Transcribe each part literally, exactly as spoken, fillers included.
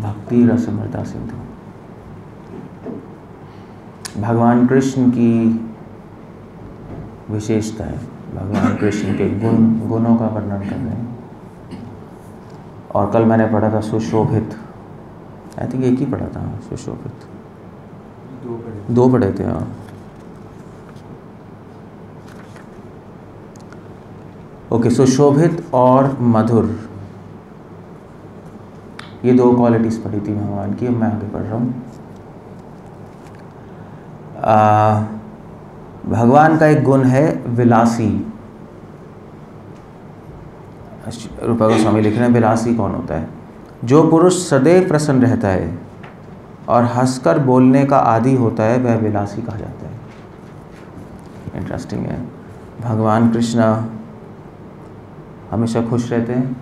भक्तिरसामृतसिन्धु भगवान कृष्ण की विशेषता है, भगवान कृष्ण के गुण गुणों का वर्णन कर रहे हैं। और कल मैंने पढ़ा था सुशोभित, आई थिंक एक ही पढ़ा था, सुशोभित दो पढ़े दो पढ़े थे हाँ। ओके, सुशोभित और मधुर, ये दो क्वालिटीज़ पढ़ी थी भगवान की। मैं आगे पढ़ रहा हूँ। भगवान का एक गुण है विलासी। रूपा गोस्वामी लिख रहे हैं, विलासी कौन होता है? जो पुरुष सदैव प्रसन्न रहता है और हंसकर बोलने का आदी होता है, वह विलासी कहा जाता है। इंटरेस्टिंग है, भगवान कृष्णा हमेशा खुश रहते हैं।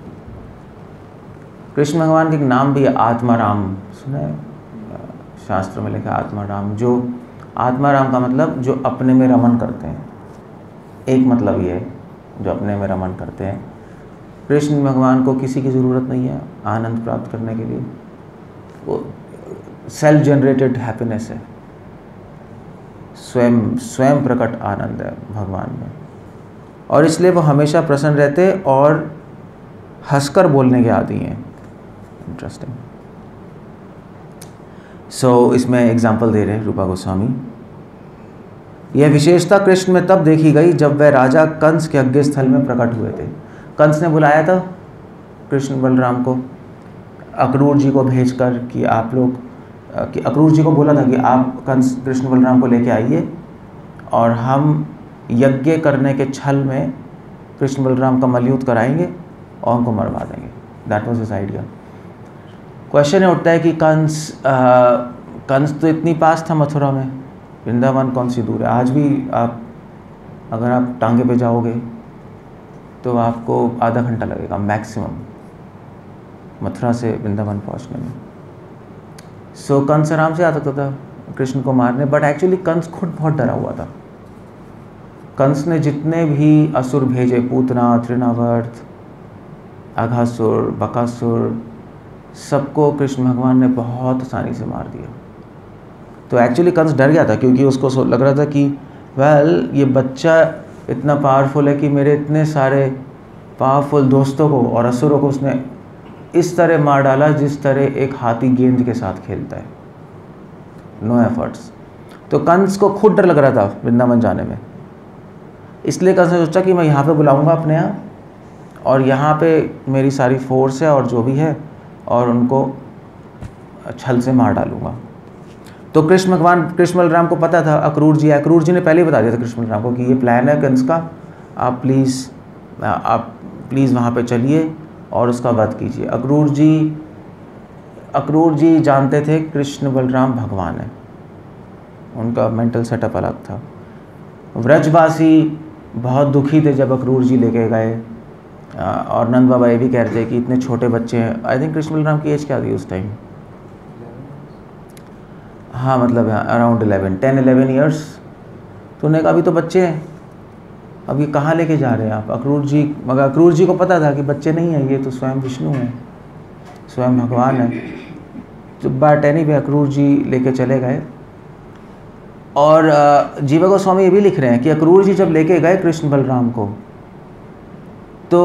कृष्ण भगवान का एक नाम भी है, आत्माराम। सुना है शास्त्र में लिखा आत्माराम, जो आत्माराम का मतलब जो अपने में रमन करते हैं। एक मतलब ये है जो अपने में रमन करते हैं। कृष्ण भगवान को किसी की ज़रूरत नहीं है आनंद प्राप्त करने के लिए, वो सेल्फ जनरेटेड हैप्पीनेस है, स्वयं स्वयं प्रकट आनंद है भगवान में। और इसलिए वो हमेशा प्रसन्न रहते और हंसकर बोलने के आदी हैं। इंटरेस्टिंग। सो इसमें एग्जाम्पल दे रहे हैं रूपा गोस्वामी। यह विशेषता कृष्ण में तब देखी गई जब वह राजा कंस के यज्ञस्थल में प्रकट हुए थे। कंस ने बुलाया था कृष्ण बलराम को, अक्रूर जी को भेजकर कि आप लोग, कि अक्रूर जी को बोला था कि आप कंस कृष्ण बलराम को लेके आइए और हम यज्ञ करने के छल में कृष्ण बलराम का मलयुद्ध कराएंगे और उनको मरवा देंगे। That was his idea. Question ये उठता है कि कंस आ, कंस तो इतनी पास था मथुरा में, वृंदावन कौन सी दूर है? आज भी आप अगर आप टांगे पे जाओगे तो आपको आधा घंटा लगेगा मैक्सिमम मथुरा से वृंदावन पहुंचने में। सो so, कंस आराम से आ सकता था कृष्ण को मारने, बट एक्चुअली कंस खुद बहुत डरा हुआ था। कंस ने जितने भी असुर भेजे, पूतना, तृणावर्त, अघासुर, बकासुर, सबको कृष्ण भगवान ने बहुत आसानी से मार दिया। तो एक्चुअली कंस डर गया था क्योंकि उसको लग रहा था कि वेल well, ये बच्चा इतना पावरफुल है कि मेरे इतने सारे पावरफुल दोस्तों को और असुरों को उसने इस तरह मार डाला जिस तरह एक हाथी गेंद के साथ खेलता है, नो एफर्ट्स। तो कंस को खुद डर लग रहा था वृंदावन जाने में, इसलिए कंस ने सोचा कि मैं यहाँ पे बुलाऊंगा अपने यहाँ और यहाँ पे मेरी सारी फोर्स है और जो भी है और उनको छल से मार डालूंगा। तो कृष्ण भगवान कृष्ण बलराम को पता था, अक्रूर जी अक्रूर जी ने पहले ही बता दिया था कृष्ण बलराम को कि ये प्लान है कंस का, आप प्लीज़ आप प्लीज़ वहाँ पे चलिए और उसका वध कीजिए। अक्रूर जी अक्रूर जी जानते थे कृष्ण बलराम भगवान है, उनका मेंटल सेटअप अलग था। व्रजवासी बहुत दुखी थे जब अक्रूर जी लेके गए, और नंद बाबा ये भी कह रहे थे कि इतने छोटे बच्चे हैं। आई थिंक कृष्ण बलराम की एज क्या थी उस टाइम? हाँ मतलब around eleven ten eleven years. तो उन्हें कहा अभी तो बच्चे हैं, अब ये कहाँ लेके जा रहे हैं आप अक्रूर जी? मगर अक्रूर जी को पता था कि बच्चे नहीं हैं ये, तो स्वयं विष्णु हैं, स्वयं भगवान है। तो but anyway Akrur ji लेके चले गए। और जीव गोस्वामी ये भी लिख रहे हैं कि अक्रूर जी जब लेके गए कृष्ण बलराम को तो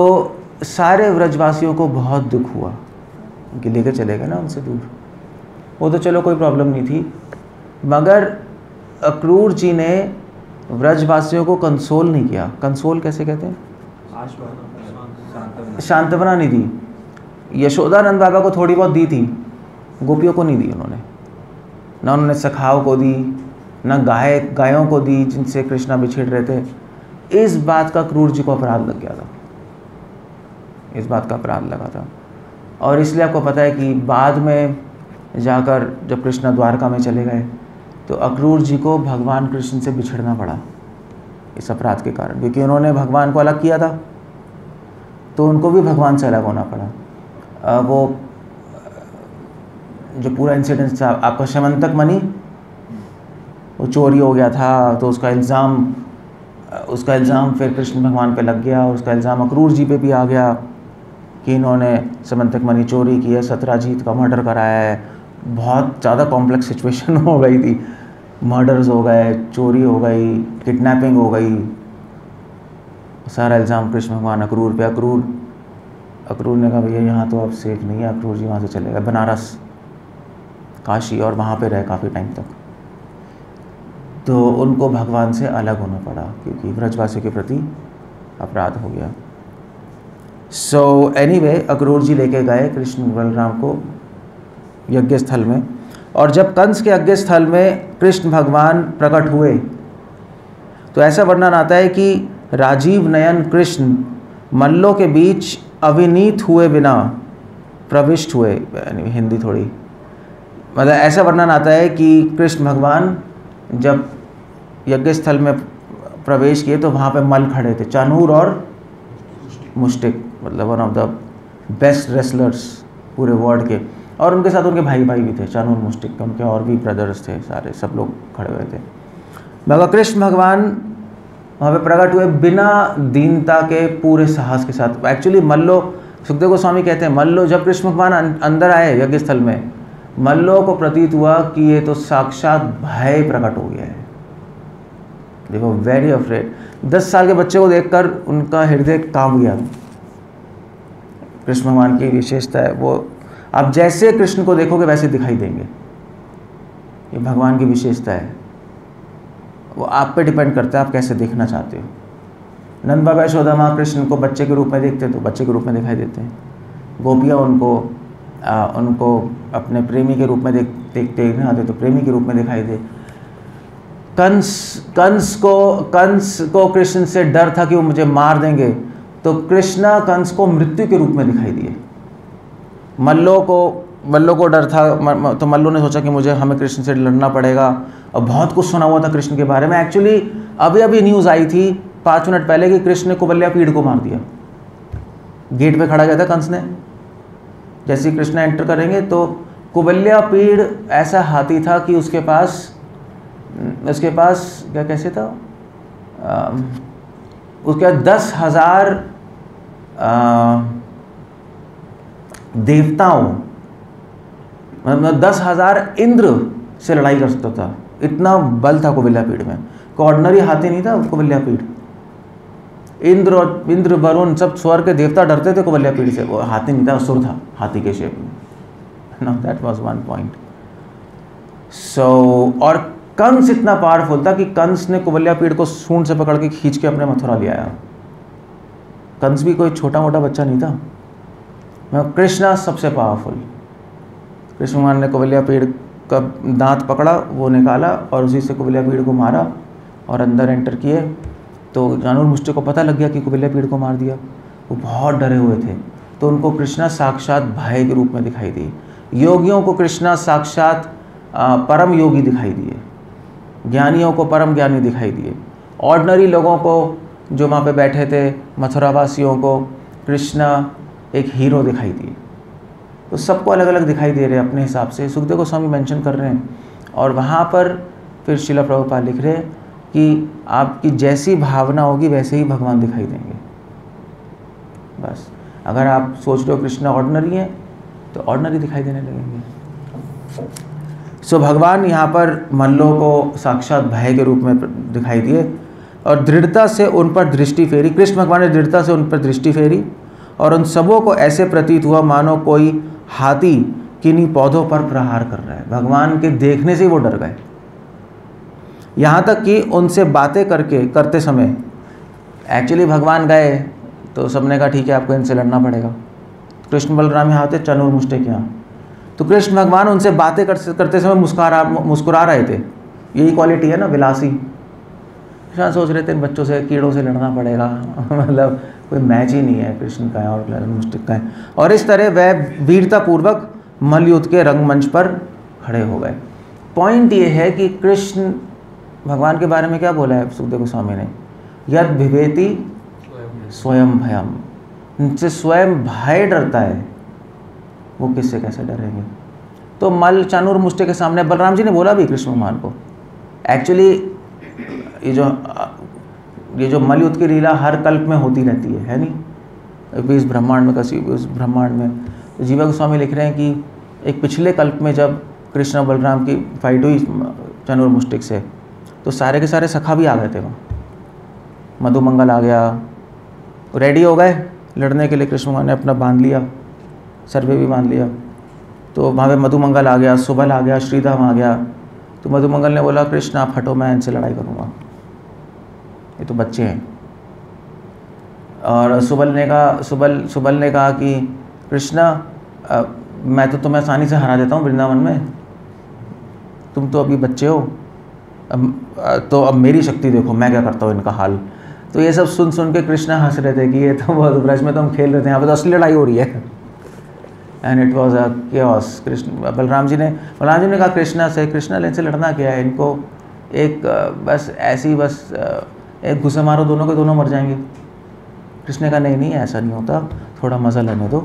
सारे व्रजवासियों को बहुत दुख हुआ कि लेके चले गए ना उनसे दूर। वो तो चलो कोई प्रॉब्लम नहीं थी, मगर अक्रूर जी ने व्रजवासियों को कंसोल नहीं किया। कंसोल कैसे कहते हैं? सांत्वना नहीं दी। यशोदा नंद बाबा को थोड़ी बहुत दी थी, गोपियों को नहीं दी उन्होंने, ना उन्होंने सखाओं को दी, ना गाय गायों को दी जिनसे कृष्णा बिछड़ रहे थे। इस बात का अक्रूर जी को अपराध लग गया था, इस बात का अपराध लगा था। और इसलिए आपको पता है कि बाद में जाकर जब कृष्णा द्वारका में चले गए तो अक्रूर जी को भगवान कृष्ण से बिछड़ना पड़ा इस अपराध के कारण, क्योंकि उन्होंने भगवान को अलग किया था तो उनको भी भगवान से अलग होना पड़ा। आ, वो जो पूरा इंसिडेंट था आपका शमंतक मणि, वो चोरी हो गया था तो उसका इल्ज़ाम उसका इल्ज़ाम फिर कृष्ण भगवान पे लग गया और उसका इल्ज़ाम अक्रूर जी पे भी आ गया। कि इन्होंने समंतक मनी चोरी की है, सत्राजीत का मर्डर कराया है। बहुत ज़्यादा कॉम्प्लेक्स सिचुएशन हो गई थी, मर्डर्स हो गए, चोरी हो गई, किडनैपिंग हो गई। सारा इल्ज़ाम कृष्ण भगवान अक्रूर पे। अक्रूर अक्रूर ने कहा भैया यहाँ तो अब सेफ नहीं है, अक्रूर जी वहाँ से चले गए बनारस, काशी, और वहाँ पे रहे काफ़ी टाइम तक। तो उनको भगवान से अलग होना पड़ा क्योंकि व्रजवासी के प्रति अपराध हो गया। So any way Akrur ji लेके गए कृष्ण बलराम को यज्ञ स्थल में, और जब कंस के यज्ञ स्थल में कृष्ण भगवान प्रकट हुए तो ऐसा वर्णन आता है कि राजीव नयन कृष्ण मल्लों के बीच अविनीत हुए बिना प्रविष्ट हुए। हिंदी थोड़ी मतलब ऐसा वर्णन आता है कि कृष्ण भगवान जब यज्ञ स्थल में प्रवेश किए तो वहाँ पे मल खड़े थे, चाणूर और मुष्टिक, मतलब one of the best wrestlers पूरे वर्ल्ड के। और उनके साथ उनके भाई भाई भी थे, चाणूर मुष्टिक, उनके और भी ब्रदर्स थे, सारे सब लोग खड़े हुए थे। मगर कृष्ण भगवान वहाँ पे प्रकट हुए बिना दीनता के, पूरे साहस के साथ। एक्चुअली मल्लो, सुखदेव गोस्वामी कहते हैं मल्लो, जब कृष्ण भगवान अंदर आए यज्ञ स्थल में, मल्लो को प्रतीत हुआ कि ये तो साक्षात भय प्रकट हो गया है। They were very afraid. दस साल के बच्चे को देखकर उनका हृदय कांप गया। कृष्ण भगवान की विशेषता है वो, आप जैसे कृष्ण को देखोगे वैसे दिखाई देंगे, ये भगवान की विशेषता है। वो आप पे डिपेंड करता है आप कैसे देखना चाहते हो। नंद बाबा यशोदा माँ कृष्ण को बच्चे के रूप में देखते हैं तो बच्चे के रूप में दिखाई देते हैं। गोपियाँ उनको आ, उनको अपने प्रेमी के रूप में देख देखते हैं ना, तो प्रेमी के रूप में दिखाई दे। कंस कंस को कंस को कृष्ण से डर था कि वो मुझे मार देंगे, तो कृष्णा कंस को मृत्यु के रूप में दिखाई दिए। मल्लों को मल्लों को डर था, तो मल्लों ने सोचा कि मुझे हमें कृष्ण से लड़ना पड़ेगा। और बहुत कुछ सुना हुआ था कृष्ण के बारे में। एक्चुअली अभी अभी न्यूज़ आई थी पाँच मिनट पहले कि कृष्ण ने कुवलयापीड़ को मार दिया। गेट पे खड़ा गया था कंस ने, जैसे कृष्ण एंटर करेंगे तो कुवलयापीड़ ऐसा हाथी था कि उसके पास उसके पास क्या कैसे था आ, उसके दस हज़ार देवताओं, मतलब दस हज़ार इंद्र से लड़ाई कर सकता था, इतना बल था कुवलयापीड़ में। कोई ऑर्डनरी हाथी नहीं था कुवलयापीड़। इंद्र और इंद्र वरुण सब स्वर के देवता डरते थे कुवलयापीड़ से। वो हाथी नहीं था, असुर था, हाथी के शेप में। Now that was one point. So और कंस इतना पावरफुल था कि कंस ने कुवलयापीड़ को सूंड से पकड़ के खींच के अपने मथुरा ले आया। कंस भी कोई छोटा मोटा बच्चा नहीं था। मैं कृष्णा सबसे पावरफुल। कृष्ण भगवान ने कुवलयापीड़ का दांत पकड़ा, वो निकाला और उसी से कुवलयापीड़ को मारा और अंदर एंटर किए। तो चाणूर मुष्टिक को पता लग गया कि कुवलयापीड़ को मार दिया। वो बहुत डरे हुए थे, तो उनको कृष्णा साक्षात भय के रूप में दिखाई दी। योगियों को कृष्णा साक्षात परम योगी दिखाई दिए, ज्ञानियों को परम ज्ञानी दिखाई दिए। ऑर्डिनरी लोगों को, जो वहाँ पे बैठे थे मथुरावासियों को, कृष्णा एक हीरो दिखाई दिए। तो सबको अलग अलग दिखाई दे रहे हैं अपने हिसाब से। सुखदेव गोस्वामी मेंशन कर रहे हैं, और वहाँ पर फिर श्रील प्रभुपाद लिख रहे हैं कि आपकी जैसी भावना होगी वैसे ही भगवान दिखाई देंगे। बस अगर आप सोच रहे हो कृष्णा ऑर्डिनरी है तो ऑर्डिनरी दिखाई देने लगेंगे। सो so, भगवान यहाँ पर मल्लों को साक्षात भय के रूप में दिखाई दिए और दृढ़ता से उन पर दृष्टि फेरी। कृष्ण भगवान ने दृढ़ता से उन पर दृष्टि फेरी और उन सबों को ऐसे प्रतीत हुआ मानो कोई हाथी किन्हीं पौधों पर प्रहार कर रहा है। भगवान के देखने से ही वो डर गए। यहाँ तक कि उनसे बातें करके करते समय एक्चुअली भगवान गए तो सबने कहा ठीक है आपको इनसे लड़ना पड़ेगा। कृष्ण बलराम यहाँ थे, चाणूर मुष्टिक यहाँ। तो कृष्ण भगवान उनसे बातें करते समय मुस्कुरा मुस्कुरा रहे थे। यही क्वालिटी है ना, विलासी। शायद सोच रहे थे इन बच्चों से, कीड़ों से लड़ना पड़ेगा। मतलब कोई मैच ही नहीं है कृष्ण का है और मुष्टिक का है। और इस तरह वह वीरतापूर्वक मलयुद्ध के रंगमंच पर खड़े हो गए। पॉइंट ये है कि कृष्ण भगवान के बारे में क्या बोला है सुखदेव गोस्वामी ने, यद विभेति स्वयं भयम। उनसे स्वयं भय डरता है, वो किससे कैसे डरेंगे। तो मल चाणूर मुष्टिक के सामने बलराम जी ने बोला भी कृष्ण भगवान को। एक्चुअली ये जो ये जो मलयुद्ध की लीला हर कल्प में होती रहती है, है नहीं। भी इस ब्रह्मांड में, कसी भी उस ब्रह्मांड में। तो जीव गोस्वामी लिख रहे हैं कि एक पिछले कल्प में जब कृष्ण बलराम की फाइट हुई चाणूर मुष्टिक से, तो सारे के सारे सखा भी आ गए थे वहाँ। मधुमंगल आ गया, रेडी हो गए लड़ने के लिए, कृष्ण भगवान ने अपना बांध लिया, सर्वे भी बांध लिया। तो वहाँ पे मधुमंगल आ गया, सुबल आ गया, श्रीधाम आ गया। तो मधुमंगल ने बोला, कृष्ण आप हटो, मैं इनसे लड़ाई करूँगा, ये तो बच्चे हैं। और सुबल ने कहा सुबल सुबल ने कहा कि कृष्णा मैं तो तुम्हें आसानी से हरा देता हूँ वृंदावन में, तुम तो अभी बच्चे हो, अब, तो अब मेरी शक्ति देखो, मैं क्या करता हूँ इनका हाल। तो ये सब सुन सुन के कृष्णा हंस रहे थे कि ये तो बहुत ब्रज में तो हम खेल रहे थे, यहाँ पर तो असली लड़ाई हो रही है। And it was a chaos. Krishna Balram ji ने बलराम जी ने कहा कृष्णा से, कृष्णा लेन से लड़ना क्या है, इनको एक बस ऐसी बस एक घुसे मारो, दोनों के दोनों मर जाएंगे। कृष्ण का नहीं नहीं ऐसा नहीं होता, थोड़ा मज़ा लेने दो,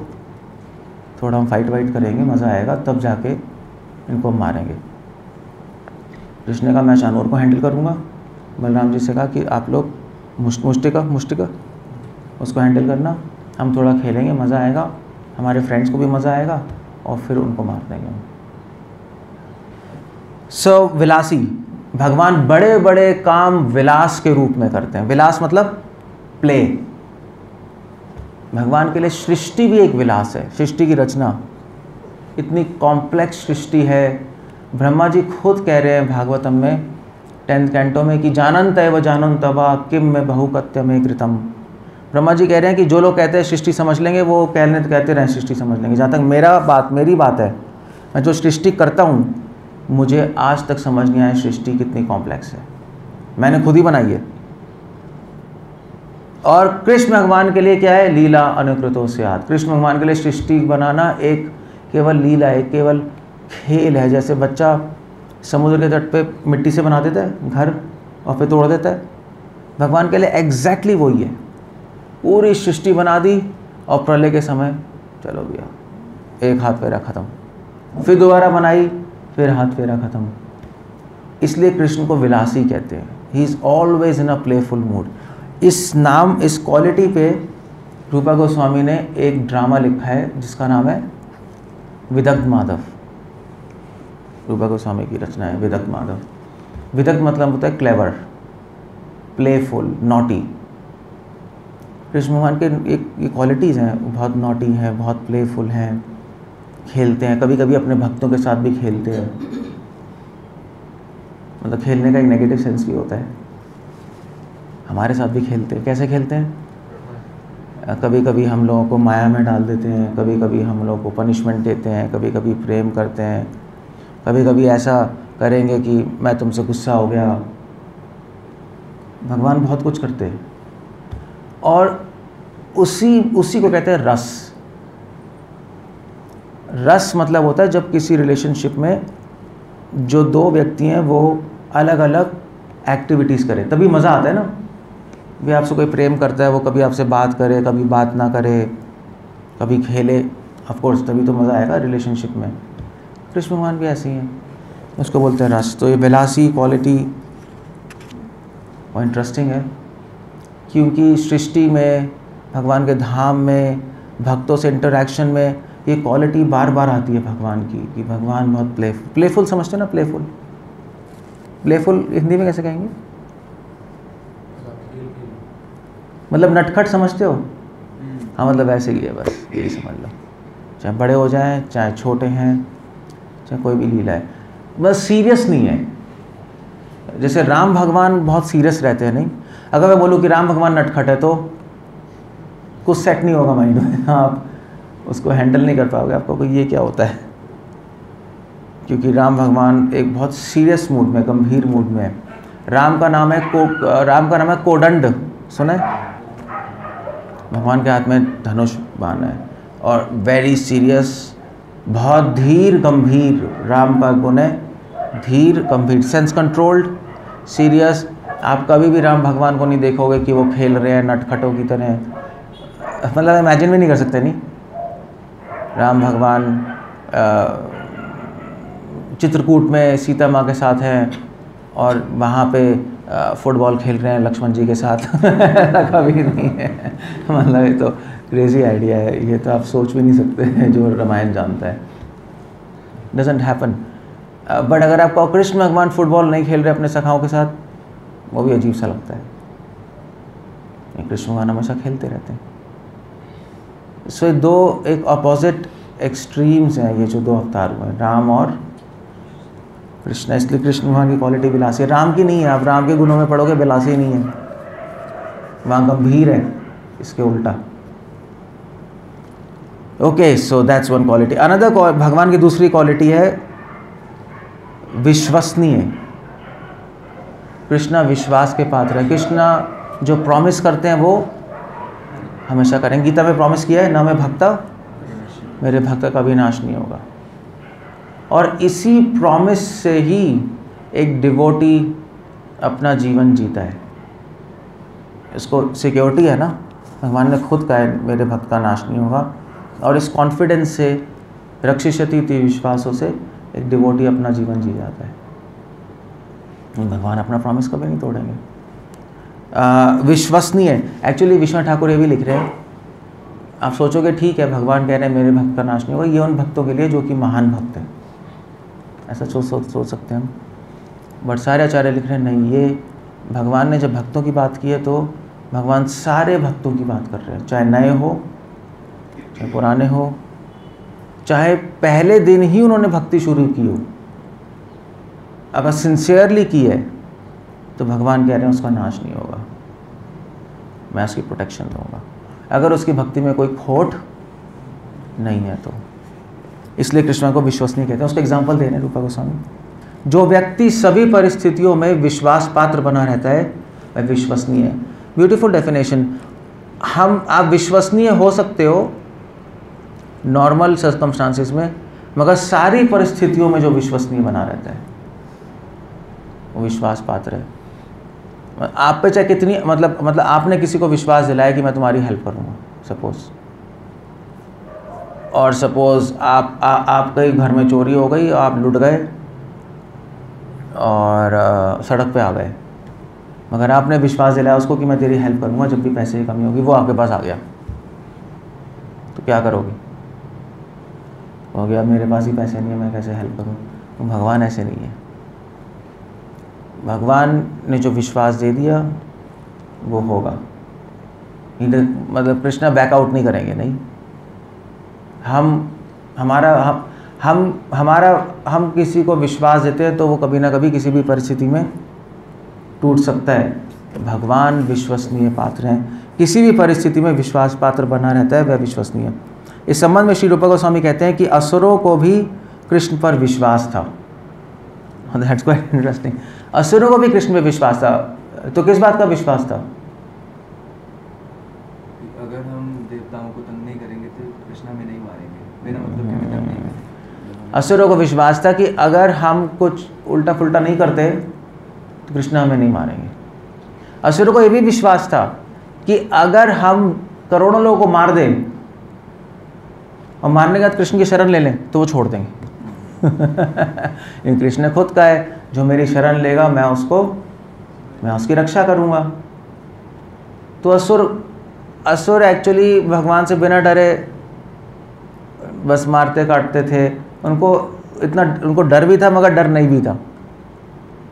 थोड़ा हम फाइट वाइट करेंगे, मज़ा आएगा, तब जाके इनको हम मारेंगे। कृष्ण का मैं चाणूर को हैंडल करूँगा। बलराम जी से कहा कि आप लोग मुष्ट मुष्टिका मुष्टिका उसको हैंडल करना, हम थोड़ा खेलेंगे, मज़ा आएगा, हमारे फ्रेंड्स को भी मज़ा आएगा, और फिर उनको मार देंगे। सो so, विलासी भगवान बड़े बड़े काम विलास के रूप में करते हैं। विलास मतलब प्ले। भगवान के लिए सृष्टि भी एक विलास है। सृष्टि की रचना, इतनी कॉम्प्लेक्स सृष्टि है। ब्रह्मा जी खुद कह रहे हैं भागवतम में टेंथ कैंटो में कि जानन्तैव जानन्तवा किम में बहुकत्यमे कृतम। ब्रह्मा जी कह रहे हैं कि जो लोग कहते हैं सृष्टि समझ लेंगे, वो कहने कहते रहें सृष्टि समझ लेंगे। जहाँ तक मेरा बात मेरी बात है, मैं जो सृष्टि करता हूँ, मुझे आज तक समझ नहीं आया सृष्टि कितनी कॉम्प्लेक्स है, मैंने खुद ही बनाई है। और कृष्ण भगवान के लिए क्या है, लीला अनुकृतों से याद। कृष्ण भगवान के लिए सृष्टि बनाना एक केवल लीला है, केवल खेल है। जैसे बच्चा समुद्र के तट पे मिट्टी से बना देता है घर और फिर तोड़ देता है, भगवान के लिए एग्जैक्टली वही है। पूरी सृष्टि बना दी और प्रलय के समय चलो भैया एक हाथ फेरा ख़त्म, फिर दोबारा बनाई, फिर हाथ फेरा ख़त्म। इसलिए कृष्ण को विलासी कहते हैं। He is always in a playful mood. इस नाम इस क्वालिटी पे रूपा गोस्वामी ने एक ड्रामा लिखा है जिसका नाम है विदग्ध माधव। रूपा गोस्वामी की रचना है विदग्ध माधव। विदग्ध मतलब होता है क्लेवर, प्लेफुल, नॉटी। कृष्ण भगवान के एक ये क्वालिटीज़ हैं, बहुत नॉटी हैं, बहुत प्लेफुल हैं, खेलते हैं, कभी कभी अपने भक्तों के साथ भी खेलते हैं। मतलब खेलने का एक नेगेटिव सेंस भी होता है, हमारे साथ भी खेलते हैं। कैसे खेलते हैं, कभी कभी हम लोगों को माया में डाल देते हैं, कभी कभी हम लोगों को पनिशमेंट देते हैं, कभी कभी प्रेम करते हैं, कभी कभी ऐसा करेंगे कि मैं तुमसे गुस्सा हो गया। भगवान बहुत कुछ करते हैं और उसी उसी को कहते हैं रस। रस मतलब होता है जब किसी रिलेशनशिप में जो दो व्यक्ति हैं वो अलग अलग एक्टिविटीज़ करें, तभी मज़ा आता है ना। भी आपसे कोई प्रेम करता है, वो कभी आपसे बात करे, कभी बात ना करे, कभी खेले, ऑफकोर्स तभी तो मज़ा आएगा रिलेशनशिप में। कृष्ण भगवान भी ऐसे ही हैं, उसको बोलते हैं रस। तो ये विलासी क्वालिटी और इंटरेस्टिंग है, क्योंकि सृष्टि में, भगवान के धाम में, भक्तों से इंटरेक्शन में ये क्वालिटी बार बार आती है भगवान की कि भगवान बहुत प्ले प्लेफुल समझते हैं ना। प्लेफुल प्लेफुल हिंदी में कैसे कहेंगे, मतलब नटखट समझते हो। हाँ मतलब वैसे ही है, बस यही समझ लो, चाहे बड़े हो जाएं, चाहे छोटे हैं, चाहे कोई भी लीला है, बस सीरियस नहीं है। जैसे राम भगवान बहुत सीरियस रहते हैं। नहीं, अगर मैं बोलूँ कि राम भगवान नटखट है तो कुछ सेट नहीं होगा माइंड में, आप उसको हैंडल नहीं कर पाओगे, आपको कोई ये क्या होता है। क्योंकि राम भगवान एक बहुत सीरियस मूड में, गंभीर मूड में है। राम का नाम है को राम का नाम है कोदंड, सुना है? भगवान के हाथ में धनुष बाण है और वेरी सीरियस, बहुत धीर गंभीर। राम का गुण है धीर गंभीर, सेंस कंट्रोल्ड, सीरियस। आप कभी भी राम भगवान को नहीं देखोगे कि वो खेल रहे हैं नटखटों की तरह, मतलब इमेजिन भी नहीं कर सकते। नहीं, राम भगवान चित्रकूट में सीता माँ के साथ हैं और वहाँ पे फुटबॉल खेल रहे हैं लक्ष्मण जी के साथ। कभी नहीं है, मतलब ये तो क्रेजी आइडिया है ये, तो आप सोच भी नहीं सकते हैं जो रामायण जानता है, डजेंट हैपन। बट अगर आप कृष्ण भगवान फुटबॉल नहीं खेल रहे अपने सखाओं के साथ, वो भी अजीब सा लगता है। कृष्ण भगवान हमेशा खेलते रहते हैं। सो ये दो एक अपोजिट एक्सट्रीम्स हैं, ये जो दो अवतार हुए हैं राम और कृष्ण। इसलिए कृष्ण भगवान की क्वालिटी विलासी है, राम की नहीं है। आप राम के गुणों में पढ़ोगे विलासी नहीं है, वहाँ गंभीर है, इसके उल्टा। Okay, so that's one quality. Another भगवान की दूसरी क्वालिटी है विश्वसनीय। कृष्णा विश्वास के पात्र है। कृष्णा जो प्रॉमिस करते हैं वो हमेशा करें। गीता में प्रॉमिस किया है ना, मैं भक्ता मेरे भक्त का विनाश नहीं होगा। और इसी प्रॉमिस से ही एक डिवोटी अपना जीवन जीता है, इसको सिक्योरिटी है ना। भगवान ने खुद कहा है मेरे भक्त का नाश नहीं होगा, और इस कॉन्फिडेंस से रक्षिष्यति इति विश्वासों से एक डिवोटी अपना जीवन जी जाता है। भगवान अपना प्रॉमिस कभी नहीं तोड़ेंगे। विश्वसनीय है। एक्चुअली विष्णु ठाकुर ये भी लिख रहे हैं। आप सोचोगे ठीक है भगवान कह रहे हैं मेरे भक्त का नाश नहीं होगा, ये उन भक्तों के लिए जो कि महान भक्त हैं, ऐसा सोच सोच सोच सकते हैं हम। बट सारे आचार्य लिख रहे हैं नहीं, ये भगवान ने जब भक्तों की बात की है तो भगवान सारे भक्तों की बात कर रहे हैं, चाहे नए हो चाहे पुराने हो, चाहे पहले दिन ही उन्होंने भक्ति शुरू की हो। अगर सिंसियरली की है तो भगवान कह रहे हैं उसका नाश नहीं होगा, मैं उसकी प्रोटेक्शन दूंगा, अगर उसकी भक्ति में कोई खोट नहीं है तो। इसलिए कृष्णा को विश्वसनीय कहते हैं। उसका एग्जाम्पल दे रहे हैं रूपा गोस्वामी। जो व्यक्ति सभी परिस्थितियों में विश्वास पात्र बना रहता है वह विश्वसनीय है। Beautiful definition. हम आप विश्वसनीय हो सकते हो नॉर्मल सर्कमस्टांसिस में, मगर सारी परिस्थितियों में जो विश्वसनीय बना रहता है वो विश्वास पात्र है। आप पे चाहे कितनी मतलब मतलब आपने किसी को विश्वास दिलाया कि मैं तुम्हारी हेल्प करूँगा सपोज, और सपोज आप आ, आपके घर में चोरी हो गई, आप लूट गए और आ, सड़क पे आ गए, मगर आपने विश्वास दिलाया उसको कि मैं तेरी हेल्प करूँगा जब भी पैसे की कमी होगी, वो आपके पास आ गया तो क्या करोगे? हो गया मेरे पास ही पैसे नहीं है, मैं कैसे हेल्प करूँ? तो भगवान ऐसे नहीं है। भगवान ने जो विश्वास दे दिया वो होगा। इधर मतलब कृष्णा बैकआउट नहीं करेंगे। नहीं, हम हमारा हम हम हमारा हम किसी को विश्वास देते हैं तो वो कभी ना कभी किसी भी परिस्थिति में टूट सकता है। भगवान विश्वसनीय पात्र हैं, किसी भी परिस्थिति में विश्वास पात्र बना रहता है वह विश्वसनीय है। इस संबंध में श्री रूपा गोस्वामी कहते हैं कि असुरों को भी कृष्ण पर विश्वास था। That's quite interesting. असुरों को भी कृष्ण पर विश्वास था, तो किस बात का विश्वास था? अगर हम देवताओं को तंग नहीं करेंगे तो कृष्णा में नहीं मारेंगे, बिना मतलब के तंग नहीं करेंगे। असुरों को विश्वास था कि अगर हम कुछ उल्टा फुल्टा नहीं करते तो कृष्णा हमें नहीं मारेंगे। असुरों को यह भी विश्वास था कि अगर हम करोड़ों लोगों को मार दें और मारने के बाद कृष्ण की शरण ले लें तो वो छोड़ देंगे। कृष्ण ने खुद कहा है जो मेरी शरण लेगा मैं उसको मैं उसकी रक्षा करूँगा। तो असुर असुर एक्चुअली भगवान से बिना डरे बस मारते काटते थे। उनको इतना उनको डर भी था मगर डर नहीं भी था,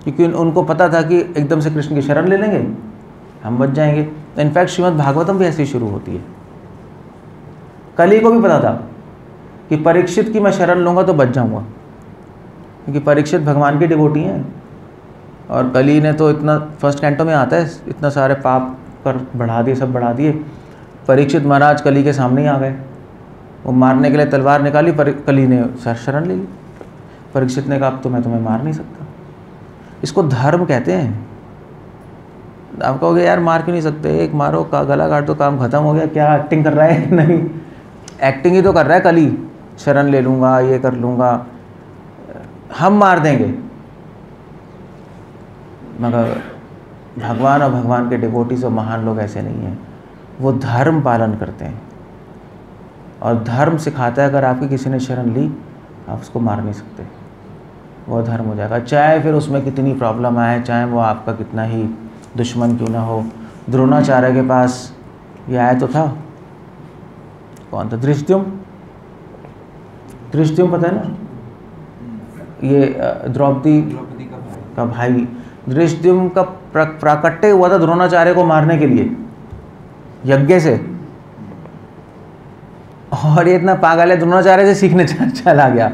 क्योंकि उनको पता था कि एकदम से कृष्ण की शरण ले लेंगे हम बच जाएंगे। तो इनफैक्ट श्रीमद् भागवतम भी ऐसे ही शुरू होती है। कली को भी पता था कि परीक्षित की मैं शरण लूँगा तो बच जाऊँगा, क्योंकि परीक्षित भगवान की डिवोटी हैं। और कली ने तो इतना फर्स्ट कैंटो में आता है इतना सारे पाप पर बढ़ा दिए, सब बढ़ा दिए। परीक्षित महाराज कली के सामने ही आ गए, वो मारने के लिए तलवार निकाली, पर कली ने सर शरण ले ली। परीक्षित ने कहा अब तो मैं तुम्हें मार नहीं सकता। इसको धर्म कहते हैं। आप कहोगे यार मार क्यों नहीं सकते, एक मारो का गला काट तो काम खत्म हो गया, क्या एक्टिंग कर रहा है? नहीं, एक्टिंग ही तो कर रहा है कली, शरण ले लूँगा ये कर लूँगा हम मार देंगे। मगर भगवान और भगवान के डिवोटीज और महान लोग ऐसे नहीं हैं, वो धर्म पालन करते हैं। और धर्म सिखाता है अगर आपकी किसी ने शरण ली आप उसको मार नहीं सकते, वो धर्म हो जाएगा, चाहे फिर उसमें कितनी प्रॉब्लम आए, चाहे वो आपका कितना ही दुश्मन क्यों ना हो। द्रोणाचार्य के पास ये आया तो था कौन था? धृष्टद्युम्न। धृष्टद्युम्न पता है ना, ये द्रौपदी का भाई। धृष्टद्युम्न का प्राकट्य हुआ था द्रोणाचार्य को मारने के लिए यज्ञ से, और ये इतना पागल है द्रोणाचार्य से सीखने चला गया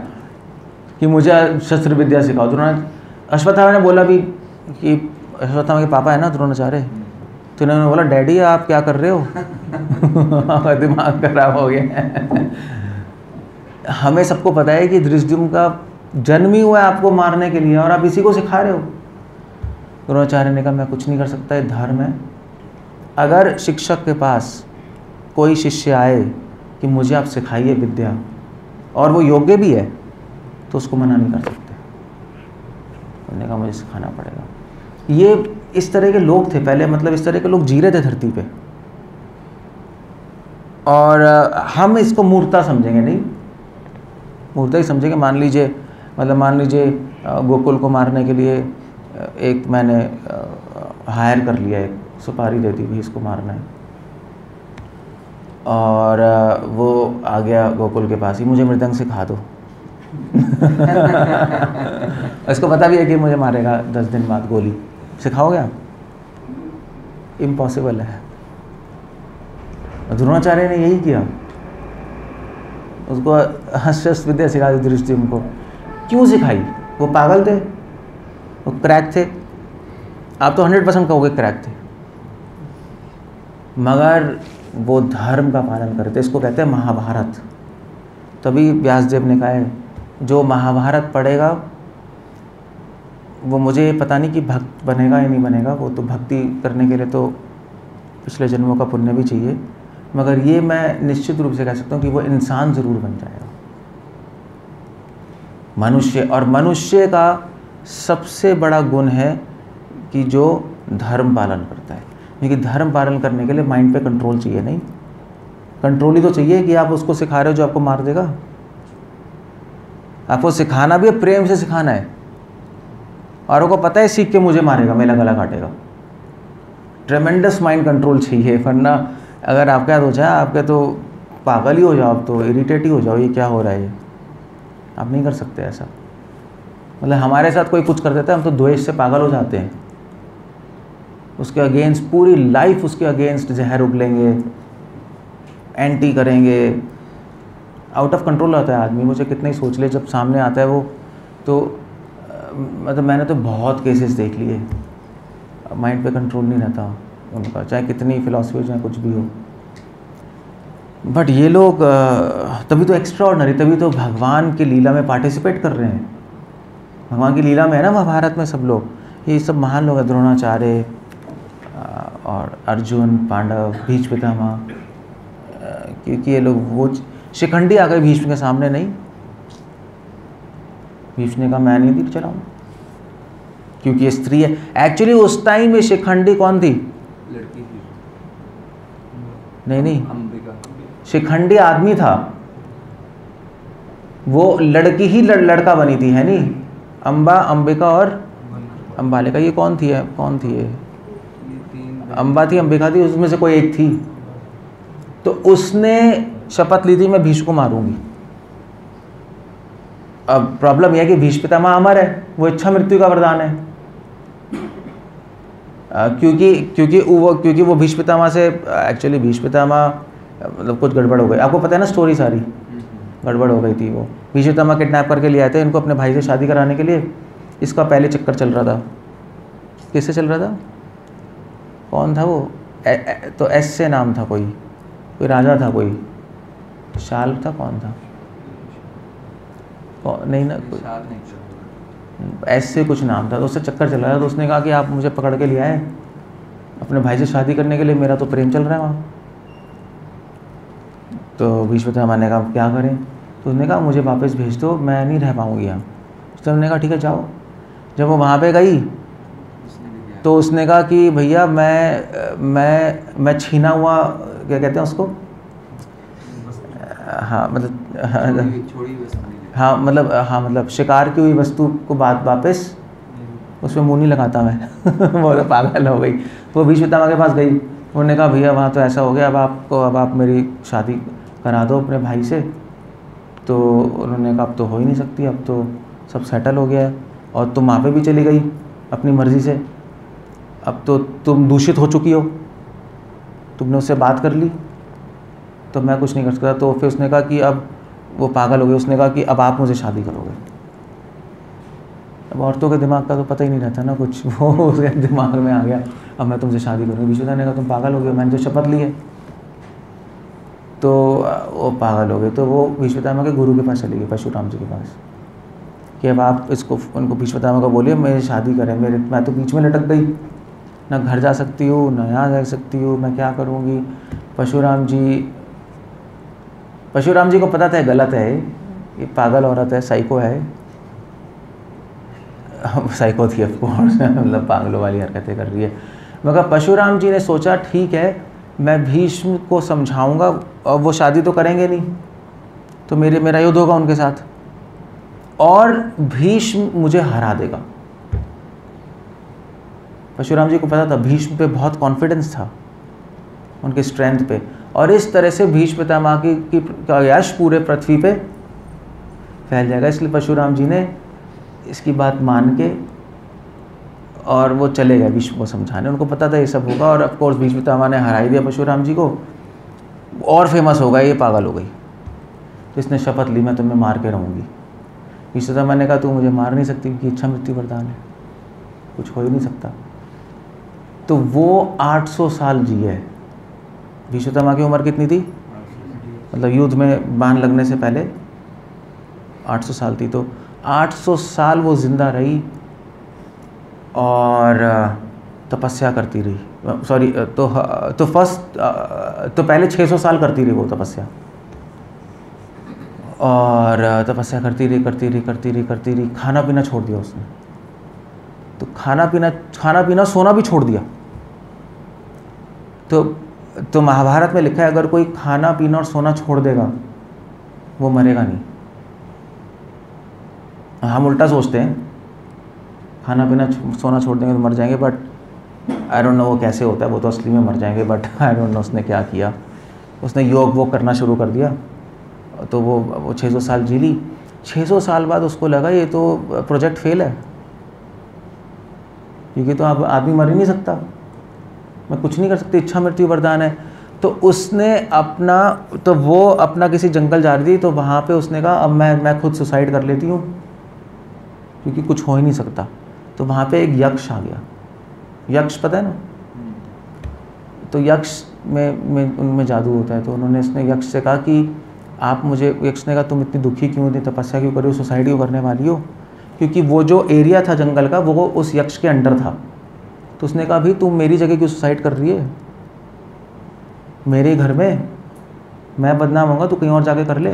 कि मुझे शस्त्र विद्या सिखाओ। द्रोणाचार्य, अश्वत्थामा ने बोला भी कि अश्वत्थामा के पापा है ना द्रोणाचार्य, तो उन्होंने बोला डैडी आप क्या कर रहे हो दिमाग खराब हो गया हमें सबको पता है कि धृष्टद्युम्न का जन्म ही हुआ है आपको मारने के लिए और आप इसी को सिखा रहे हो। द्रोणाचार्य ने कहा मैं कुछ नहीं कर सकता, ये धर्म है। अगर शिक्षक के पास कोई शिष्य आए कि मुझे आप सिखाइए विद्या और वो योग्य भी है तो उसको मना नहीं कर सकते। उन्होंने कहा मुझे सिखाना पड़ेगा। ये इस तरह के लोग थे पहले, मतलब इस तरह के लोग जी रहे थे धरती पे, और हम इसको मूर्ता समझेंगे नहीं, मूर्ता ही समझेंगे। मान लीजिए, मतलब मान लीजिए गोकुल को मारने के लिए एक मैंने हायर कर लिया, एक सुपारी दे दी भाई इसको मारना है, और वो आ गया गोकुल के पास ही, मुझे मृदंग सिखा दो इसको पता भी है कि मुझे मारेगा दस दिन बाद गोली, सिखाओगे आप? इम्पॉसिबल है। द्रोणाचार्य ने यही किया, उसको शस्त्र विद्या सिखा दी धृष्टद्युम्न को। क्यों सिखाई? वो पागल थे, वो क्रैक थे। आप तो हंड्रेड परसेंट कहोगे क्रैक थे, मगर वो धर्म का पालन करते। इसको कहते हैं महाभारत। तभी व्यासदेव ने कहा है जो महाभारत पढ़ेगा वो मुझे पता नहीं कि भक्त बनेगा या नहीं बनेगा, वो तो भक्ति करने के लिए तो पिछले जन्मों का पुण्य भी चाहिए, मगर ये मैं निश्चित रूप से कह सकता हूँ कि वो इंसान ज़रूर बन जाएगा, मनुष्य। और मनुष्य का सबसे बड़ा गुण है कि जो धर्म पालन करता है, क्योंकि धर्म पालन करने के लिए माइंड पे कंट्रोल चाहिए। नहीं, कंट्रोल ही तो चाहिए कि आप उसको सिखा रहे हो जो आपको मार देगा। आपको सिखाना भी है, प्रेम से सिखाना है, और वो पता है सीख के मुझे मारेगा, मेरा गला काटेगा। ट्रेमेंडस माइंड कंट्रोल चाहिए, वरना अगर आपके हाथ हो जाए आपके तो पागल ही हो जाओ, आप तो इरिटेट ही हो जाओ, ये क्या हो रहा है, आप नहीं कर सकते ऐसा। मतलब हमारे साथ कोई कुछ कर देता है हम तो द्वेष से पागल हो जाते हैं, उसके अगेंस्ट पूरी लाइफ उसके अगेंस्ट जहर उगलेंगे, एंटी करेंगे, आउट ऑफ कंट्रोल आता है आदमी। मुझे कितना ही सोच ले, जब सामने आता है वो तो मतलब मैंने तो बहुत केसेस देख लिए, माइंड पे कंट्रोल नहीं रहता उनका, चाहे कितनी फिलॉसफी हो चाहे कुछ भी हो। बट ये लोग तभी तो एक्स्ट्राऑर्डिनरी, तभी तो भगवान की लीला में पार्टिसिपेट कर रहे हैं। भगवान की लीला में है ना महाभारत में सब लोग, ये सब महान लोग हैं, द्रोणाचार्य और अर्जुन, पांडव, भीष्म पितामह। क्योंकि ये लोग वो शिखंडी आ गए भीष्म के सामने, नहीं भीष्म ने कहा मैं नहीं तीर चलाऊं क्योंकि ये स्त्री है। एक्चुअली उस टाइम में शिखंडी कौन थी? लड़की थी। नहीं नहीं, अंबिका। शिखंडी आदमी था, वो लड़की ही लड़, लड़का बनी थी, है नहीं? अंबा, अंबिका और अंबालिका, ये कौन थी है? कौन थी ये? अंबा थी, अंबिका थी, उसमें से कोई एक थी। तो उसने शपथ ली थी मैं भीष्म को मारूंगी। अब प्रॉब्लम यह है कि भीष्म पितामह अमर है, वो इच्छा मृत्यु का वरदान है। आ, क्योंकि क्योंकि वो क्योंकि वो भीष्म पितामह से एक्चुअली भीष्म पितामह मतलब कुछ गड़बड़ हो गई, आपको पता है ना स्टोरी सारी गड़बड़ हो गई थी। वो भीष्म पितामह किडनैप करके ले आए थे इनको अपने भाई से शादी कराने के लिए। इसका पहले चक्कर चल रहा था, किससे चल रहा था? कौन था वो? ए, ए, तो एस से नाम था, कोई कोई राजा था, कोई शाल था, कौन था? कौन? नहीं ना, कोई एस से कुछ नाम था। तो उससे चक्कर चल रहा था, तो उसने कहा कि आप मुझे पकड़ के ले आए अपने भाई से शादी करने के लिए, मेरा तो प्रेम चल रहा है वहाँ। तो भीष्म पितामह ने कहा क्या करें? तो उसने कहा मुझे वापस भेज दो, मैं नहीं रह पाऊँगी यहाँ। तो उन्होंने कहा ठीक है जाओ। जब वो वहाँ पर गई तो उसने कहा कि भैया मैं मैं मैं छीना हुआ, क्या कहते हैं उसको? हाँ मतलब छोड़ी हुई, हाँ मतलब हाँ मतलब शिकार की हुई वस्तु को बात वापस उसमें मुँह नहीं लगाता मैं वो तो पागल हो गई। वो भीष्म पितामह के पास गई, उन्होंने कहा भैया वहाँ तो ऐसा हो गया, अब आपको अब आप मेरी शादी करा दो अपने भाई से। तो उन्होंने कहा अब तो हो ही नहीं सकती, अब तो सब सेटल हो गया है और तुम वहाँ पे भी चली गई अपनी मर्ज़ी से, अब तो तुम दूषित हो चुकी हो, तुमने उससे बात कर ली, तो मैं कुछ नहीं कर सकता। तो फिर उसने कहा कि अब वो पागल हो गई, उसने कहा कि अब आप मुझे शादी करोगे। अब औरतों के दिमाग का तो पता ही नहीं रहता ना कुछ, वो उसके दिमाग में आ गया अब मैं तुमसे शादी करूँगी। विश्वदा ने कहा तुम पागल हो गए, मैंने तो शपथ ली है। तो वो पागल हो गए, तो वो भीष्म के गुरु के पास चली गई, परशुराम जी के पास, कि अब आप इसको उनको भीष्म को बोलिए मेरी शादी करें, मेरे मैं तो बीच में लटक गई, ना घर जा सकती हूँ ना यहाँ रह सकती हूँ, मैं क्या करूँगी। परशुराम जी परशुराम जी को पता था गलत है, ये पागल औरत है, साइको है, साइको थी ऑफकोर्स, मतलब पागलों वाली हरकतें कर रही है। मगर परशुराम जी ने सोचा ठीक है मैं भीष्म को समझाऊंगा, और वो शादी तो करेंगे नहीं तो मेरे मेरा युद्ध होगा उनके साथ और भीष्म मुझे हरा देगा। परशुराम जी को पता था, भीष्म पे बहुत कॉन्फिडेंस था, उनके स्ट्रेंथ पे, और इस तरह से भीष्म पितामह की, की का यश पूरे पृथ्वी पे फैल जाएगा। इसलिए परशुराम जी ने इसकी बात मान के और वो चले गए भीष्म को समझाने, उनको पता था ये सब होगा। और ऑफकोर्स भीष्म पितामह ने हरा ही दिया परशुराम जी को और फेमस हो गया, ये पागल हो गई, तो इसने शपथ ली मैं तुम्हें मार के रहूँगी। भीष्म पितामह ने कहा तू मुझे मार नहीं सकती क्योंकि इच्छा मृत्यु वरदान है, कुछ हो ही नहीं सकता। तो वो आठ सौ साल जिए। भीष्म पितामह की उम्र कितनी थी, मतलब युद्ध में बाण लगने से पहले आठ सौ साल थी, तो आठ सौ साल वो जिंदा रही और तपस्या करती रही, सॉरी तो तो फर्स्ट तो पहले छह सौ साल करती रही वो तपस्या, और तपस्या करती रही करती रही करती रही करती रही खाना पीना छोड़ दिया उसने, तो खाना पीना खाना पीना सोना भी छोड़ दिया। तो तो महाभारत में लिखा है अगर कोई खाना पीना और सोना छोड़ देगा वो मरेगा नहीं। हम उल्टा सोचते हैं खाना पीना सोना छोड़ देंगे तो मर जाएंगे, बट आई डोंट नो वो कैसे होता है, वो तो असली में मर जाएंगे, बट आई डोंट नो उसने क्या किया। उसने योग वो करना शुरू कर दिया तो वो वो छह सौ साल जी ली। छह सौ साल बाद उसको लगा ये तो प्रोजेक्ट फेल है, क्योंकि तो आप आदमी मर ही नहीं सकता, मैं कुछ नहीं कर सकती, इच्छा मृत्यु वरदान है। तो उसने अपना तो वो अपना किसी जंगल जा रही थी, तो वहाँ पर उसने कहा अब मैं मैं खुद सुसाइड कर लेती हूँ क्योंकि कुछ हो ही नहीं सकता। तो वहाँ पे एक यक्ष आ गया, यक्ष पता है ना, तो यक्ष में में उनमें जादू होता है। तो उन्होंने इसने यक्ष से कहा कि आप मुझे, यक्ष ने कहा तुम इतनी दुखी क्यों, इतनी तपस्या क्यों कर रहे हो, सुसाइड क्यों करने वाली हो, क्योंकि वो जो एरिया था जंगल का वो उस यक्ष के अंडर था। तो उसने कहा भाई तुम मेरी जगह क्यों सुसाइड कर रही है, मेरे घर में मैं बदनाम होगा, तो कहीं और जाके कर ले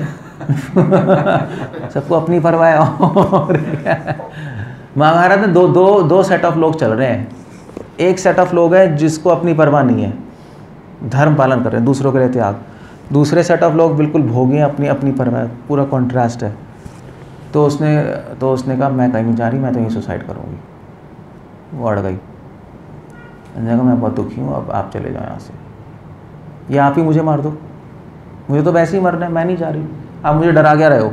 सबको अपनी परवाह। और महाभारत में दो दो दो सेट ऑफ लोग चल रहे हैं, एक सेट ऑफ लोग हैं जिसको अपनी परवाह नहीं है, धर्म पालन कर रहे हैं, दूसरों के लिए त्याग, दूसरे सेट ऑफ लोग बिल्कुल भोगी हैं, अपनी अपनी परवाह, पूरा कॉन्ट्रास्ट है। तो उसने तो उसने कहा मैं कहीं नहीं जा रही, मैं तो यहीं सुसाइड करूँगी। वो अड़ गई, मैंने कहा मैं बहुत दुखी हूँ, अब आप चले जाओ यहाँ से, या आप ही मुझे मार दो, मुझे तो वैसे ही मरना है, मैं नहीं जा रही, आप मुझे डरा क्या रहे हो।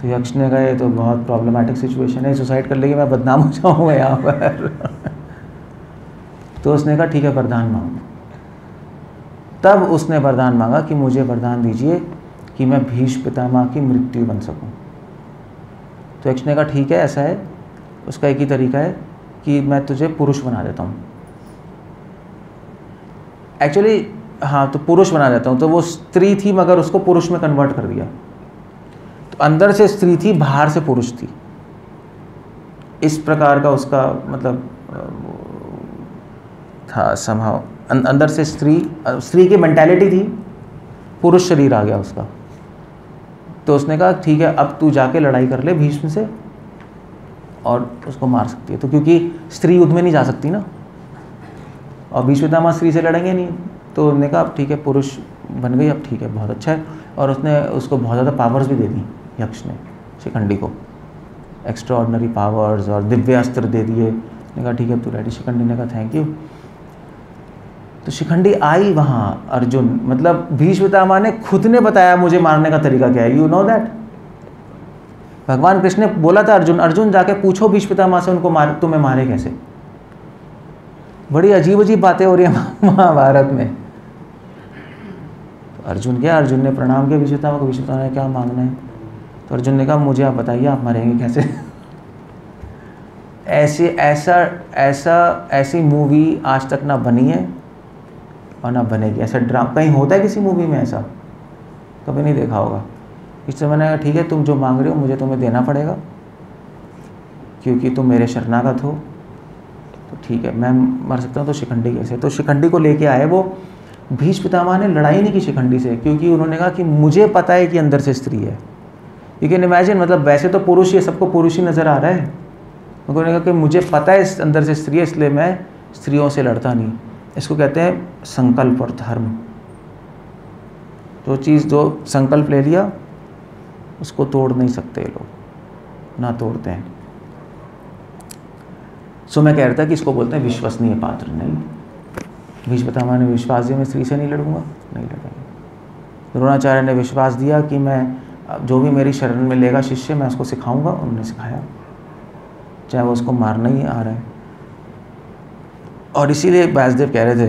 तो यक्ष ने कहा तो बहुत प्रॉब्लमेटिक सिचुएशन है, सुसाइड कर लेगी मैं बदनाम हो जाऊँगा यहाँ पर। तो उसने कहा ठीक है वरदान मांगो। तब उसने वरदान मांगा कि मुझे वरदान दीजिए कि मैं भीष्म पितामह की मृत्यु बन सकूँ। तो यक्ष ने कहा ठीक है ऐसा है, उसका एक ही तरीका है कि मैं तुझे पुरुष बना देता हूँ, एक्चुअली हाँ तो पुरुष बना देता हूँ। तो वो स्त्री थी मगर उसको पुरुष में कन्वर्ट कर दिया, तो अंदर से स्त्री थी बाहर से पुरुष थी, इस प्रकार का उसका मतलब था समहाउ, अंदर से स्त्री स्त्री की मेंटालिटी थी, पुरुष शरीर आ गया उसका। तो उसने कहा ठीक है अब तू जाके लड़ाई कर ले भीष्म से और उसको मार सकती है, तो क्योंकि स्त्री युद्ध में नहीं जा सकती ना, और भीष्म पितामह स्त्री से लड़ेंगे नहीं। तो उन्होंने कहा अब ठीक है पुरुष बन गई, अब ठीक है बहुत अच्छा है। और उसने उसको बहुत ज़्यादा पावर्स भी दे दी, यक्ष ने शिखंडी को एक्स्ट्रा ऑर्डनरी पावर्स और दिव्य अस्त्र दे दिए। उसने कहा ठीक है तू रेडी। शिखंडी ने कहा थैंक यू। तो शिखंडी आई वहाँ अर्जुन, मतलब भीष्म पितामह ने खुद ने बताया मुझे मारने का तरीका क्या है, यू नो दैट। भगवान कृष्ण ने बोला था अर्जुन, अर्जुन जाके पूछो भीष्म पितामह से उनको मार, तुम्हें मारे कैसे। बड़ी अजीब अजीब बातें हो रही है महाभारत में। तो अर्जुन क्या, अर्जुन ने प्रणाम किया भीष्म पितामह को, भीष्म पितामह ने क्या मांगना है, तो अर्जुन ने कहा मुझे आप बताइए आप मरेंगे कैसे। ऐसे ऐसा ऐसा ऐसी मूवी आज तक ना बनी है और ना बनेगी। ऐसा ड्रामा कहीं होता है किसी मूवी में, ऐसा कभी नहीं देखा होगा। इससे मैंने कहा ठीक है, तुम जो मांग रहे हो मुझे तुम्हें देना पड़ेगा क्योंकि तुम मेरे शरणागत हो, तो ठीक है मैं मर सकता हूँ, तो शिखंडी कैसे। तो शिखंडी को लेके आए वो, भीष्म पितामह ने लड़ाई नहीं की शिखंडी से क्योंकि उन्होंने कहा कि मुझे पता है कि अंदर से स्त्री है। यू कैन इमेजिन, मतलब वैसे तो पुरुष ही सबको पुरुष ही नज़र आ रहा है, उन्होंने कहा कि मुझे पता है अंदर से स्त्री है इसलिए मैं स्त्रियों से लड़ता नहीं। इसको कहते हैं संकल्प और धर्म। जो चीज़ जो संकल्प ले लिया उसको तोड़ नहीं सकते लोग, ना तोड़ते हैं। सो so, मैं कह रहा था कि इसको बोलते हैं विश्वसनीय पात्र। नहीं, भीष्म पितामह ने विश्वास दिया मैं स्त्री से नहीं लड़ूंगा, नहीं लड़ेंगे। द्रोणाचार्य ने विश्वास दिया कि मैं जो भी मेरी शरण में लेगा शिष्य मैं उसको सिखाऊंगा, उन्होंने सिखाया चाहे वो उसको मारना ही आ रहा है। और इसीलिए व्यासदेव कह रहे थे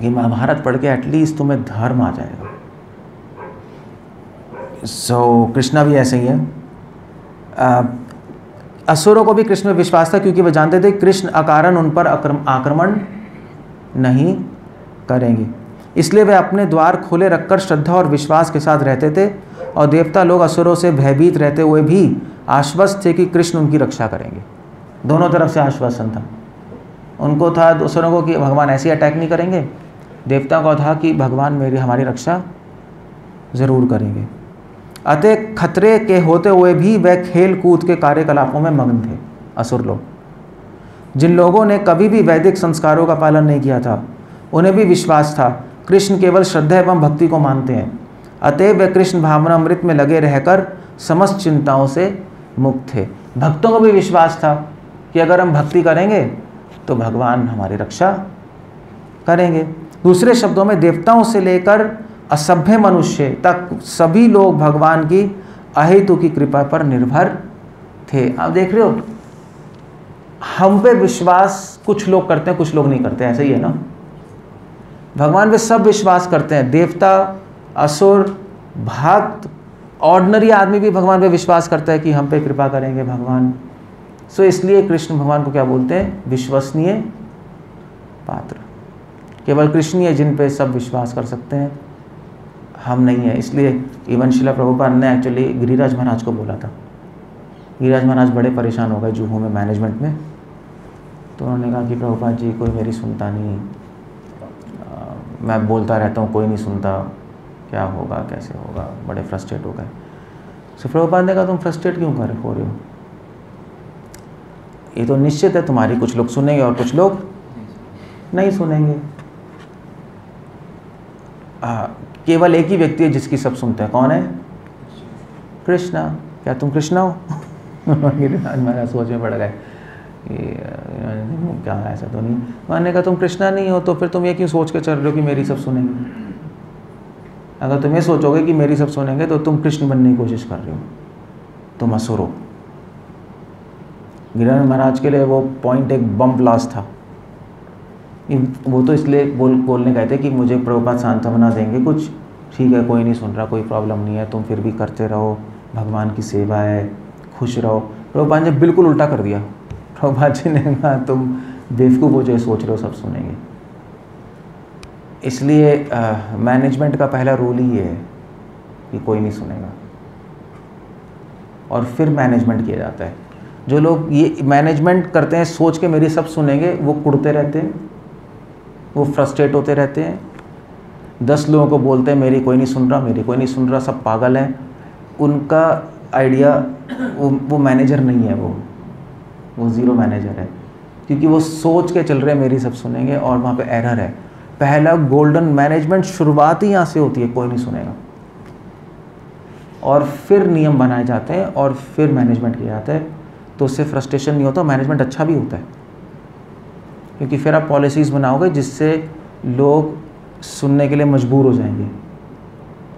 कि महाभारत पढ़ के एटलीस्ट तुम्हें धर्म आ जाएगा। सो so, कृष्णा भी ऐसे ही है। आ, असुरों को भी कृष्ण में विश्वास था क्योंकि वे जानते थे कृष्ण अकारण उन पर आक्रमण नहीं करेंगे, इसलिए वे अपने द्वार खुले रखकर श्रद्धा और विश्वास के साथ रहते थे। और देवता लोग असुरों से भयभीत रहते हुए भी आश्वस्त थे कि कृष्ण उनकी रक्षा करेंगे। दोनों तरफ से आश्वासन था। उनको था असुरों को कि भगवान ऐसे अटैक नहीं करेंगे, देवता को था कि भगवान मेरी हमारी रक्षा ज़रूर करेंगे। अतः खतरे के होते हुए भी वह खेल कूद के कार्यकलापों में मग्न थे। असुर लोग, जिन लोगों ने कभी भी वैदिक संस्कारों का पालन नहीं किया था, उन्हें भी विश्वास था कृष्ण केवल श्रद्धा एवं भक्ति को मानते हैं। अतः वे कृष्ण भावनामृत में लगे रहकर समस्त चिंताओं से मुक्त थे। भक्तों को भी विश्वास था कि अगर हम भक्ति करेंगे तो भगवान हमारी रक्षा करेंगे। दूसरे शब्दों में, देवताओं से लेकर असभ्य मनुष्य तक सभी लोग भगवान की अहेतु की कृपा पर निर्भर थे। आप देख रहे हो, हम पे विश्वास कुछ लोग करते हैं कुछ लोग नहीं करते, ऐसा ही है ना। भगवान पे सब विश्वास करते हैं, देवता, असुर, भक्त, ऑर्डिनरी आदमी भी भगवान पे विश्वास करता है कि हम पे कृपा करेंगे भगवान। सो इसलिए कृष्ण भगवान को क्या बोलते हैं, विश्वसनीय पात्र। केवल कृष्ण ही है जिन पे सब विश्वास कर सकते हैं, हम नहीं है। इसलिए इवन श्रील प्रभुपाद ने एक्चुअली गिरिराज महाराज को बोला था। गिरिराज महाराज बड़े परेशान हो गए जूहू में मैनेजमेंट में, तो उन्होंने कहा कि प्रभुपाद जी कोई मेरी सुनता नहीं, आ, मैं बोलता रहता हूँ कोई नहीं सुनता, क्या होगा कैसे होगा। बड़े फ्रस्ट्रेट हो गए। सो प्रभुपाद ने कहा तुम फ्रस्ट्रेट क्यों कर हो रहे हो, ये तो निश्चित है तुम्हारी कुछ लोग सुनेंगे और कुछ लोग नहीं सुनेंगे। आ, केवल एक ही व्यक्ति है जिसकी सब सुनते हैं, कौन है, कृष्णा। क्या तुम कृष्णा हो? गिरिराज महाराज सोच में पड़ गए, क्या ऐसा तो नहीं। मैंने कहा तुम कृष्णा नहीं हो तो फिर तुम ये क्यों सोच के चल रहे हो कि मेरी सब सुनेंगे। अगर तुम ये सोचोगे कि मेरी सब सुनेंगे तो तुम कृष्ण बनने की कोशिश कर रहे हो, तुम असुर हो। गिरिराज महाराज के लिए वो पॉइंट एक बम ब्लास्ट था। वो तो इसलिए बोल बोलने गए थे कि मुझे प्रभुपाद सांत्वना देंगे कुछ, ठीक है कोई नहीं सुन रहा कोई प्रॉब्लम नहीं है, तुम फिर भी करते रहो, भगवान की सेवा है, खुश रहो। प्रभुपाद ने बिल्कुल उल्टा कर दिया। प्रभुपाद जी ने कहा तुम बेवकूफ़ हो जो सोच रहे हो सब सुनेंगे। इसलिए मैनेजमेंट का पहला रूल ही है कि कोई नहीं सुनेगा, और फिर मैनेजमेंट किया जाता है। जो लोग ये मैनेजमेंट करते हैं सोच के मेरी सब सुनेंगे, वो कुड़ते रहते हैं, वो फ्रस्ट्रेट होते रहते हैं। दस लोगों को बोलते हैं मेरी कोई नहीं सुन रहा, मेरी कोई नहीं सुन रहा, सब पागल हैं। उनका आइडिया वो वो मैनेजर नहीं है, वो वो ज़ीरो मैनेजर है क्योंकि वो सोच के चल रहे हैं मेरी सब सुनेंगे, और वहाँ पे एरर है। पहला गोल्डन मैनेजमेंट शुरुआत ही यहाँ से होती है, कोई नहीं सुनेगा, और फिर नियम बनाए जाते हैं और फिर मैनेजमेंट किया जाता है। तो उससे फ्रस्ट्रेशन नहीं होता, मैनेजमेंट अच्छा भी होता है क्योंकि फिर आप पॉलिसीज़ बनाओगे जिससे लोग सुनने के लिए मजबूर हो जाएंगे।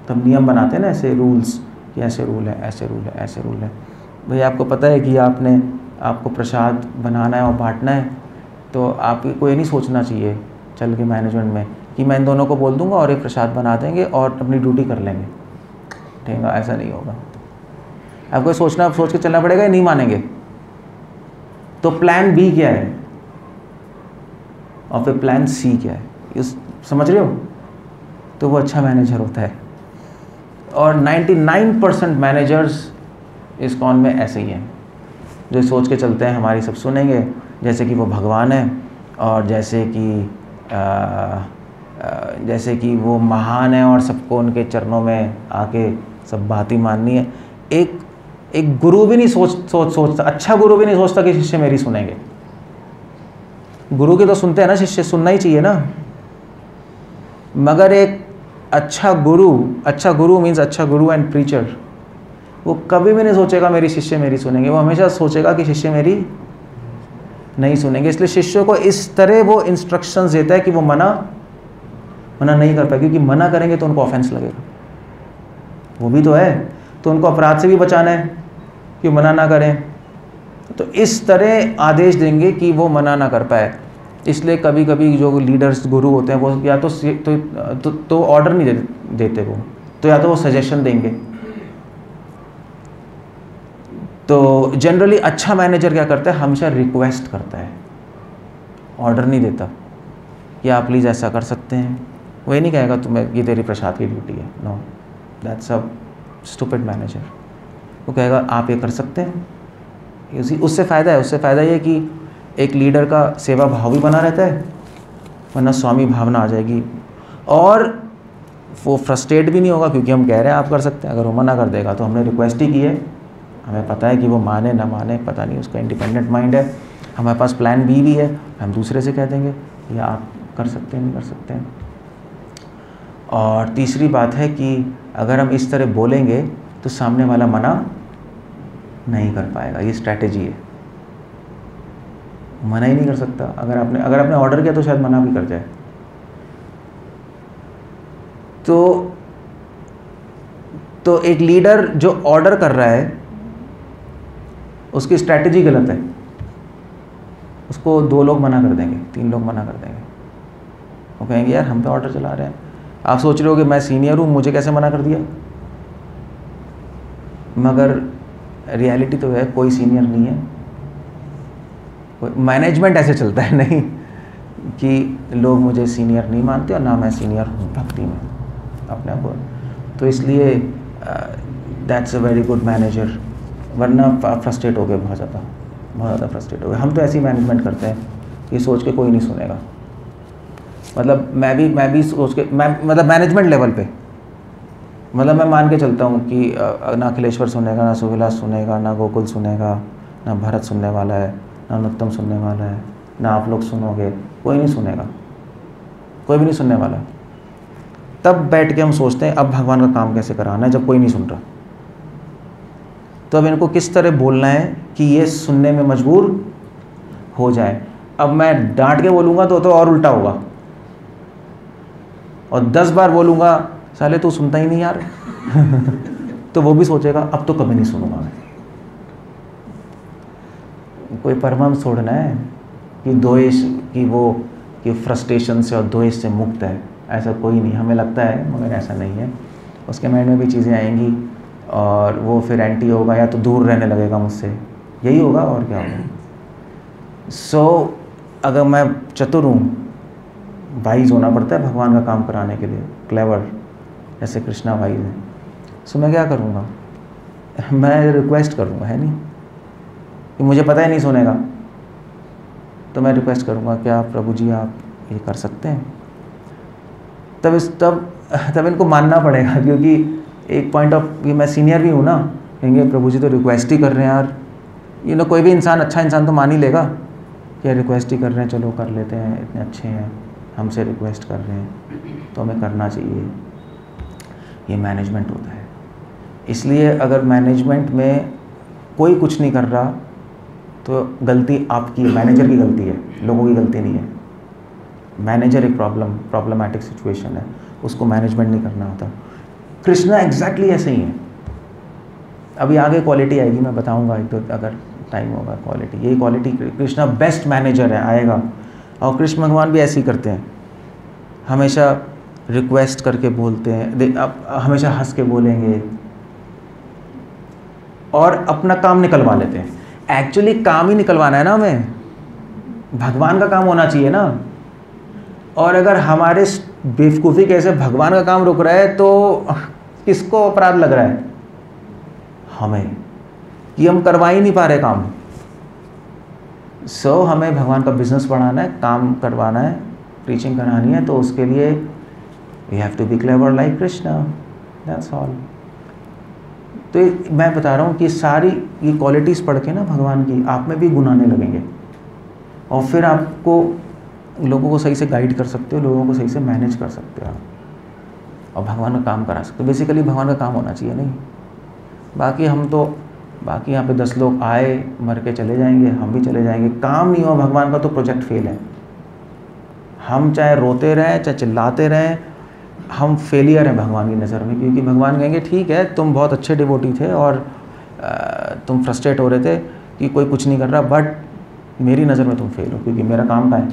तब नियम बनाते हैं ना ऐसे रूल्स कि ऐसे रूल है, ऐसे रूल है, ऐसे रूल है। भाई आपको पता है कि आपने आपको प्रसाद बनाना है और बांटना है, तो आपको कोई नहीं सोचना चाहिए चल के मैनेजमेंट में कि मैं इन दोनों को बोल दूंगा और ये प्रसाद बना देंगे और अपनी ड्यूटी कर लेंगे। ठीक है, ऐसा नहीं होगा। आपको सोचना सोच के चलना पड़ेगा, नहीं मानेंगे तो प्लान बी क्या है और फिर प्लान सी क्या है, इस समझ रहे हो? तो वो अच्छा मैनेजर होता है। और निन्यानवे परसेंट मैनेजर्स इस कौन में ऐसे ही हैं जो सोच के चलते हैं हमारी सब सुनेंगे, जैसे कि वो भगवान है और जैसे कि आ, आ, जैसे कि वो महान है और सबको उनके चरणों में आके सब बात ही माननी है। एक एक गुरु भी नहीं सोच सोच सोचता अच्छा गुरु भी नहीं सोचता कि शिष्य मेरी सुनेंगे। गुरु के तो सुनते हैं ना शिष्य, सुनना ही चाहिए ना, मगर एक अच्छा गुरु, अच्छा गुरु मीन्स अच्छा गुरु एंड प्रीचर, वो कभी भी नहीं सोचेगा मेरी शिष्य मेरी सुनेंगे। वो हमेशा सोचेगा कि शिष्य मेरी नहीं सुनेंगे। इसलिए शिष्यों को इस तरह वो इंस्ट्रक्शंस देता है कि वो मना मना नहीं कर पाए, क्योंकि मना करेंगे तो उनको ऑफेंस लगेगा, वो भी तो है, तो उनको अपराध से भी बचाना है कि मना ना करें। तो इस तरह आदेश देंगे कि वो मना ना कर पाए। इसलिए कभी कभी जो लीडर्स गुरु होते हैं वो या तो तो, तो ऑर्डर नहीं दे, देते वो तो या तो वो सजेशन देंगे। तो जनरली अच्छा मैनेजर क्या करता है, हमेशा रिक्वेस्ट करता है, ऑर्डर नहीं देता कि आप प्लीज़ ऐसा कर सकते हैं। वही नहीं कहेगा तुम्हें ये तेरी प्रसाद की ड्यूटी है, no that's a stupid manager. वो कहेगा आप ये कर सकते हैं। उसी उससे फ़ायदा है, उससे फ़ायदा ये कि एक लीडर का सेवा भाव भी बना रहता है, वरना स्वामी भावना आ जाएगी। और वो फ्रस्ट्रेट भी नहीं होगा क्योंकि हम कह रहे हैं आप कर सकते हैं, अगर वो मना कर देगा तो हमने रिक्वेस्ट ही की है, हमें पता है कि वो माने ना माने पता नहीं, उसका इंडिपेंडेंट माइंड है, हमारे पास प्लान बी भी है, हम दूसरे से कह देंगे या आप कर सकते हैं नहीं कर सकते हैं। और तीसरी बात है कि अगर हम इस तरह बोलेंगे तो सामने वाला मना नहीं कर पाएगा, ये स्ट्रैटेजी है। मना ही नहीं कर सकता, अगर आपने अगर आपने ऑर्डर किया तो शायद मना भी कर जाए। तो तो एक लीडर जो ऑर्डर कर रहा है उसकी स्ट्रैटेजी गलत है, उसको दो लोग मना कर देंगे, तीन लोग मना कर देंगे। वो कहेंगे यार हम तो ऑर्डर चला रहे हैं, आप सोच रहे हो कि मैं सीनियर हूँ मुझे कैसे मना कर दिया, मगर रियलिटी तो है कोई सीनियर नहीं है। मैनेजमेंट ऐसे चलता है नहीं कि लोग मुझे सीनियर नहीं मानते और ना मैं सीनियर हूँ भक्ति में अपने आप को। तो इसलिए that's a very good manager, वरना फ्रस्ट्रेट हो गए, बहुत ज़्यादा बहुत ज़्यादा फ्रस्ट्रेट हो गए। हम तो ऐसी मैनेजमेंट करते हैं ये सोच के कोई नहीं सुनेगा, मतलब मैं भी मैं भी सोच के मैं मतलब मैनेजमेंट लेवल पे, मतलब मैं मान के चलता हूँ कि ना अखिलेश्वर सुनेगा, ना सुविलास सुनेगा, ना गोकुल सुनेगा, ना भरत सुनने वाला है, ना अनुत्तम सुनने वाला है, ना आप लोग सुनोगे, कोई नहीं सुनेगा, कोई भी नहीं सुनने वाला। तब बैठ के हम सोचते हैं अब भगवान का काम कैसे कराना है, जब कोई नहीं सुन रहा। तो अब इनको किस तरह बोलना है कि ये सुनने में मजबूर हो जाए। अब मैं डांट के बोलूँगा तो तो और उल्टा होगा, और दस बार बोलूँगा साले तू सुनता ही नहीं यार तो वो भी सोचेगा अब तो कभी नहीं सुनूंगा मैं। कोई परमांश छोड़ना है कि द्वेष की वो कि फ्रस्ट्रेशन से और द्वेष से मुक्त है, ऐसा कोई नहीं, हमें लगता है मगर ऐसा नहीं है। उसके माइंड में भी चीज़ें आएंगी और वो फिर एंटी होगा या तो दूर रहने लगेगा मुझसे, यही होगा और क्या होगा। सो so, अगर मैं चतुर हूँ, वाइज होना पड़ता है भगवान का काम कराने के लिए, क्लेवर, जैसे कृष्णा वाइज है। सो so, मैं क्या करूँगा, मैं रिक्वेस्ट करूँगा, है नहीं कि मुझे पता ही नहीं सुनेगा, तो मैं रिक्वेस्ट करूँगा क्या प्रभु जी आप ये कर सकते हैं। तब इस तब तब इनको मानना पड़ेगा, क्योंकि एक पॉइंट ऑफ कि मैं सीनियर भी हूँ ना, कहेंगे प्रभु जी तो रिक्वेस्ट ही कर रहे हैं यार, यू नो कोई भी इंसान अच्छा इंसान तो मान ही लेगा कि रिक्वेस्ट ही कर रहे हैं, चलो कर लेते हैं, इतने अच्छे हैं, हमसे रिक्वेस्ट कर रहे हैं तो हमें करना चाहिए। ये मैनेजमेंट होता है। इसलिए अगर मैनेजमेंट में कोई कुछ नहीं कर रहा तो गलती आपकी, मैनेजर की गलती है, लोगों की गलती नहीं है। मैनेजर एक प्रॉब्लम प्रॉब्लमैटिक सिचुएशन है, उसको मैनेजमेंट नहीं करना होता। कृष्णा एग्जैक्टली ऐसे ही है। अभी आगे क्वालिटी आएगी, मैं बताऊंगा एक तो अगर टाइम होगा क्वालिटी, यही क्वालिटी कृष्णा बेस्ट मैनेजर है, आएगा। और कृष्ण भगवान भी ऐसे ही करते हैं, हमेशा रिक्वेस्ट करके बोलते हैं, अब हमेशा हंस के बोलेंगे और अपना काम निकलवा लेते हैं। एक्चुअली काम ही निकलवाना है ना हमें, भगवान का काम होना चाहिए ना। और अगर हमारे बेवकूफ़ी कैसे भगवान का काम रुक रहा है तो किसको अपराध लग रहा है? हमें, कि हम करवा ही नहीं पा रहे काम। सो so, हमें भगवान का बिजनेस बढ़ाना है, काम करवाना है, टीचिंग करानी है, तो उसके लिए we have to be clever like Krishna, that's all. तो मैं बता रहा हूँ कि सारी ये क्वालिटीज़ पढ़ के ना भगवान की आप में भी गुनाने लगेंगे, और फिर आपको लोगों को सही से गाइड कर सकते हो, लोगों को सही से मैनेज कर सकते हो आप, और भगवान का काम करा सकते हो। बेसिकली भगवान का काम होना चाहिए, नहीं बाकी हम तो, बाकी यहाँ पे दस लोग आए मर के चले जाएंगे, हम भी चले जाएंगे, काम नहीं हुआ भगवान का तो प्रोजेक्ट फेल है। हम चाहे रोते रहें चाहे चिल्लाते रहें, हम फेलियर हैं भगवान की नज़र में, क्योंकि भगवान कहेंगे ठीक है तुम बहुत अच्छे डिवोटी थे और तुम फ्रस्ट्रेट हो रहे थे कि कोई कुछ नहीं कर रहा, बट मेरी नज़र में तुम फेल हो, क्योंकि मेरा काम का है।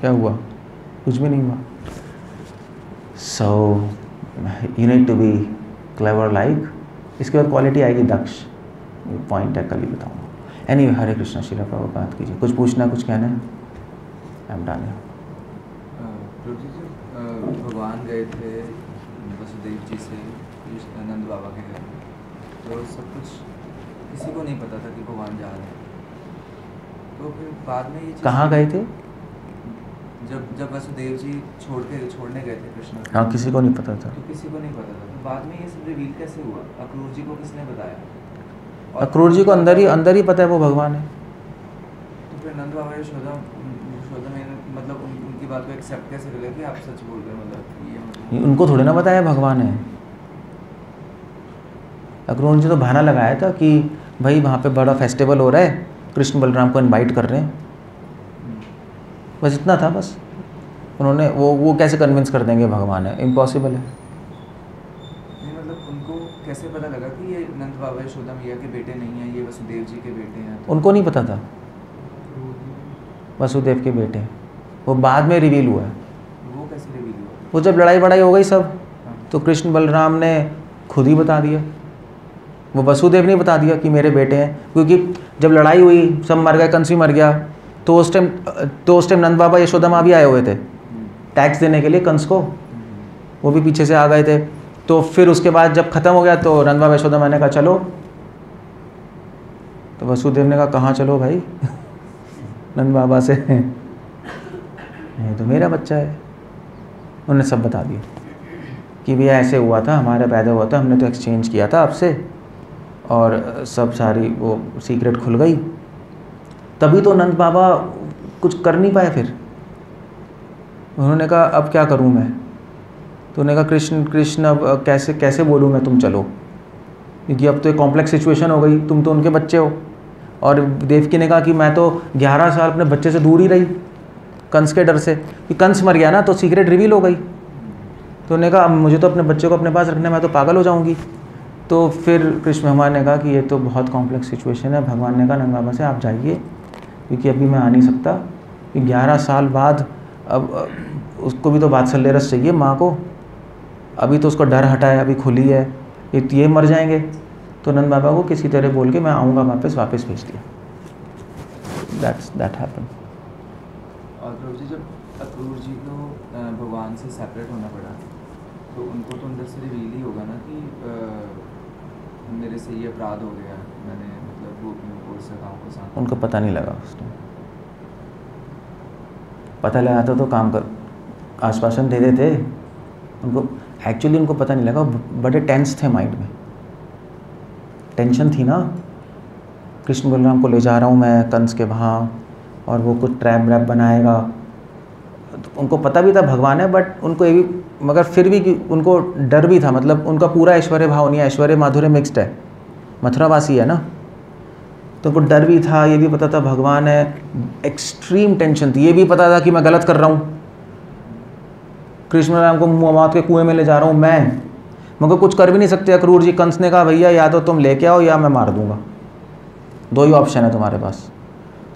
क्या हुआ? कुछ भी नहीं हुआ। So you need to be clever like. इसके बाद क्वालिटी आएगी दक्ष, पॉइंट है कल ही बताऊँगा। एनी वे, हरे कृष्णा, श्रील प्रभुपाद कीजिए। कुछ पूछना, कुछ कहना है? I am done. भगवान गए थे वसुदेव जी से नंद बाबा के घर, तो सब कुछ किसी को नहीं पता था कि भगवान जा रहे हैं, तो फिर बाद में ये कहाँ गए थे? जब जब वसुदेव जी छोड़ के छोड़ने गए थे कृष्ण, हाँ, किसी को नहीं पता था, तो किसी को नहीं पता था। तो बाद में ये सब रिवील कैसे हुआ? अक्रूर जी को किसने बताया? अक्रूर जी को अंदर ही अंदर ही पता है वो भगवान है। तो फिर नंद बाबा यशोदा यशोदा मैंने मतलब उन, उनकी बात को एक्सेप्ट कैसे कर लिया कि आप सच बोल रहे हो? मतलब ये उनको थोड़ी ना बताया भगवान है। अक्रूर जी तो बहाना लगाया था कि भाई वहाँ पर बड़ा फेस्टिवल हो रहा है, कृष्ण बलराम को इन्वाइट कर रहे हैं, बस इतना था। बस उन्होंने वो वो कैसे कन्विंस कर देंगे भगवान है, इम्पॉसिबल है। नहीं मतलब उनको कैसे पता लगा कि ये नंद बाबा यशोदा मैया के बेटे नहीं हैं, ये वसुदेव जी के बेटे हैं? तो उनको नहीं पता था वसुदेव के बेटे हैं, वो बाद में रिवील हुआ है। वो कैसे रिवील हुआ? वो जब लड़ाई बड़ाई हो गई सब, तो कृष्ण बलराम ने खुद ही बता दिया, वो वसुदेव ने बता दिया कि मेरे बेटे हैं। क्योंकि जब लड़ाई हुई सब मर गए, कंसी मर गया, तो उस टाइम तो उस टाइम नंद बाबा यशोदा माँ भी आए हुए थे टैक्स देने के लिए कंस को, वो भी पीछे से आ गए थे। तो फिर उसके बाद जब ख़त्म हो गया तो नंद बाबा यशोदा माँ ने कहा चलो, तो वसुदेव ने कहा कहाँ चलो भाई नंद बाबा से, ये तो मेरा बच्चा है। उन्होंने सब बता दिया कि भैया ऐसे हुआ था, हमारा पैदा हुआ था, हमने तो एक्सचेंज किया था आपसे, और सब सारी वो सीक्रेट खुल गई, तभी तो नंद बाबा कुछ कर नहीं पाए। फिर उन्होंने कहा अब क्या करूं मैं, तो उन्होंने कहा कृष्ण कृष्ण अब कैसे कैसे बोलूं मैं तुम चलो, क्योंकि अब तो एक कॉम्प्लेक्स सिचुएशन हो गई, तुम तो उनके बच्चे हो। और देवकी ने कहा कि मैं तो ग्यारह साल अपने बच्चे से दूर ही रही कंस के डर से, कि कंस मर गया ना तो सीक्रेट रिवील हो गई, तो उन्होंने कहा अब मुझे तो अपने बच्चे को अपने पास रखना, मैं तो पागल हो जाऊँगी। तो फिर कृष्ण भगवान ने कहा कि ये तो बहुत कॉम्प्लेक्स सिचुएशन है। भगवान ने कहा नंद बाबा से आप जाइए, क्योंकि अभी मैं आ नहीं सकता, कि ग्यारह साल बाद अब उसको भी तो वात्सल्य रस चाहिए माँ को, अभी तो उसको डर हटा है, अभी खुली है, ये मर जाएंगे। तो नंद बाबा को किसी तरह बोल के मैं आऊँगा वापस वापस भेज दिया। That's that happen. और गुरु जी, जब अक्रूर जी को भगवान से सेपरेट होना पड़ा, तो उनको तो अंदर से रिवील ही होगा ना कि मेरे से ये अपराध हो गया, मैंने मतलब वो उनको पता नहीं लगा। उस टाइम पता लगा था तो काम कर आश्वासन दे देते उनको, एक्चुअली उनको पता नहीं लगा, बड़े टेंस थे, माइंड में टेंशन थी ना, कृष्ण बलराम को ले जा रहा हूँ मैं कंस के वहाँ, और वो कुछ ट्रैप व्रैप बनाएगा। तो उनको पता भी था भगवान है, बट उनको ये भी, मगर फिर भी उनको डर भी था, मतलब उनका पूरा ऐश्वर्य भाव नहीं है, ऐश्वर्य माधुर्य मिक्स्ड है, मथुरावासी है ना, तो उनको डर भी था, ये भी पता था भगवान है, एक्सट्रीम टेंशन थी, ये भी पता था कि मैं गलत कर रहा हूँ, कृष्ण राम को मौत के कुएं में ले जा रहा हूँ मैं, मगर कुछ कर भी नहीं सकते। अक्रूर जी, कंस ने कहा भैया या तो तुम लेके आओ या मैं मार दूंगा, दो ही ऑप्शन है तुम्हारे पास।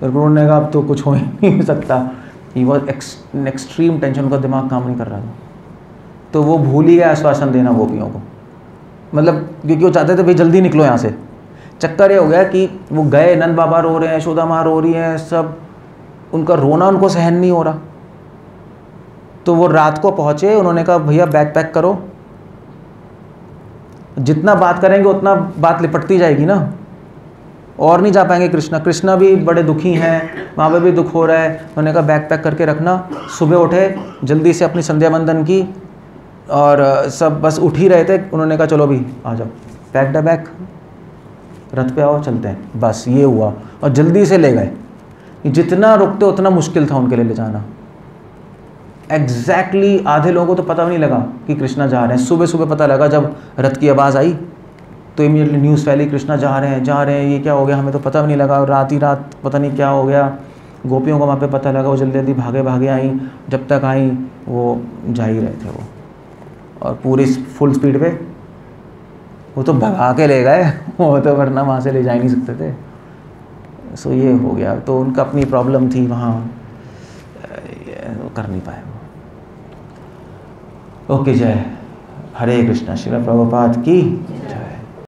तो अक्रूर ने कहा अब तो कुछ हो ही नहीं सकता, ही वॉज एक्सट्रीम टेंशन, उनका दिमाग काम नहीं कर रहा था। तो वो भूल ही गया आश्वासन देना गोपियों को, मतलब क्योंकि वो चाहते थे भाई जल्दी निकलो यहाँ से। चक्कर ये हो गया कि वो गए, नंद बाबा रो रहे हैं, यशोदा माँ रो रही हैं, सब उनका रोना उनको सहन नहीं हो रहा। तो वो रात को पहुँचे, उन्होंने कहा भैया बैग पैक करो, जितना बात करेंगे उतना बात लिपटती जाएगी ना, और नहीं जा पाएंगे कृष्णा, कृष्णा भी बड़े दुखी हैं, वहाँ पर भी दुख हो रहा है। उन्होंने कहा बैग पैक करके रखना। सुबह उठे, जल्दी से अपनी संध्या बंदन की, और सब बस उठ ही रहे थे। उन्होंने कहा चलो भी आ जाओ, पैक द बैग, रथ पे आओ, चलते हैं। बस ये हुआ, और जल्दी से ले गए। जितना रुकते उतना मुश्किल था उनके लिए ले जाना। एग्जैक्टली exactly आधे लोगों को तो पता भी नहीं लगा कि कृष्णा जा रहे हैं। सुबह सुबह पता लगा जब रथ की आवाज़ आई तो इमीडिएटली न्यूज़ फैली, कृष्णा जा रहे हैं जा रहे हैं, ये क्या हो गया, हमें तो पता भी नहीं लगा। रात ही रात पता नहीं क्या हो गया, गोपियों को वहाँ पे पता लगा, वो जल्दी जल्दी भागे भागे आई। जब तक आई वो जा ही रहे थे, वो और पूरी फुल स्पीड पे। वो तो भगा के ले गए, वो तो वरना वहाँ से ले जा ही नहीं सकते थे। सो ये हो गया, तो उनका अपनी प्रॉब्लम थी, वहाँ कर नहीं पाए। ओके, जय हरे कृष्णा। श्रील प्रभुपाद की।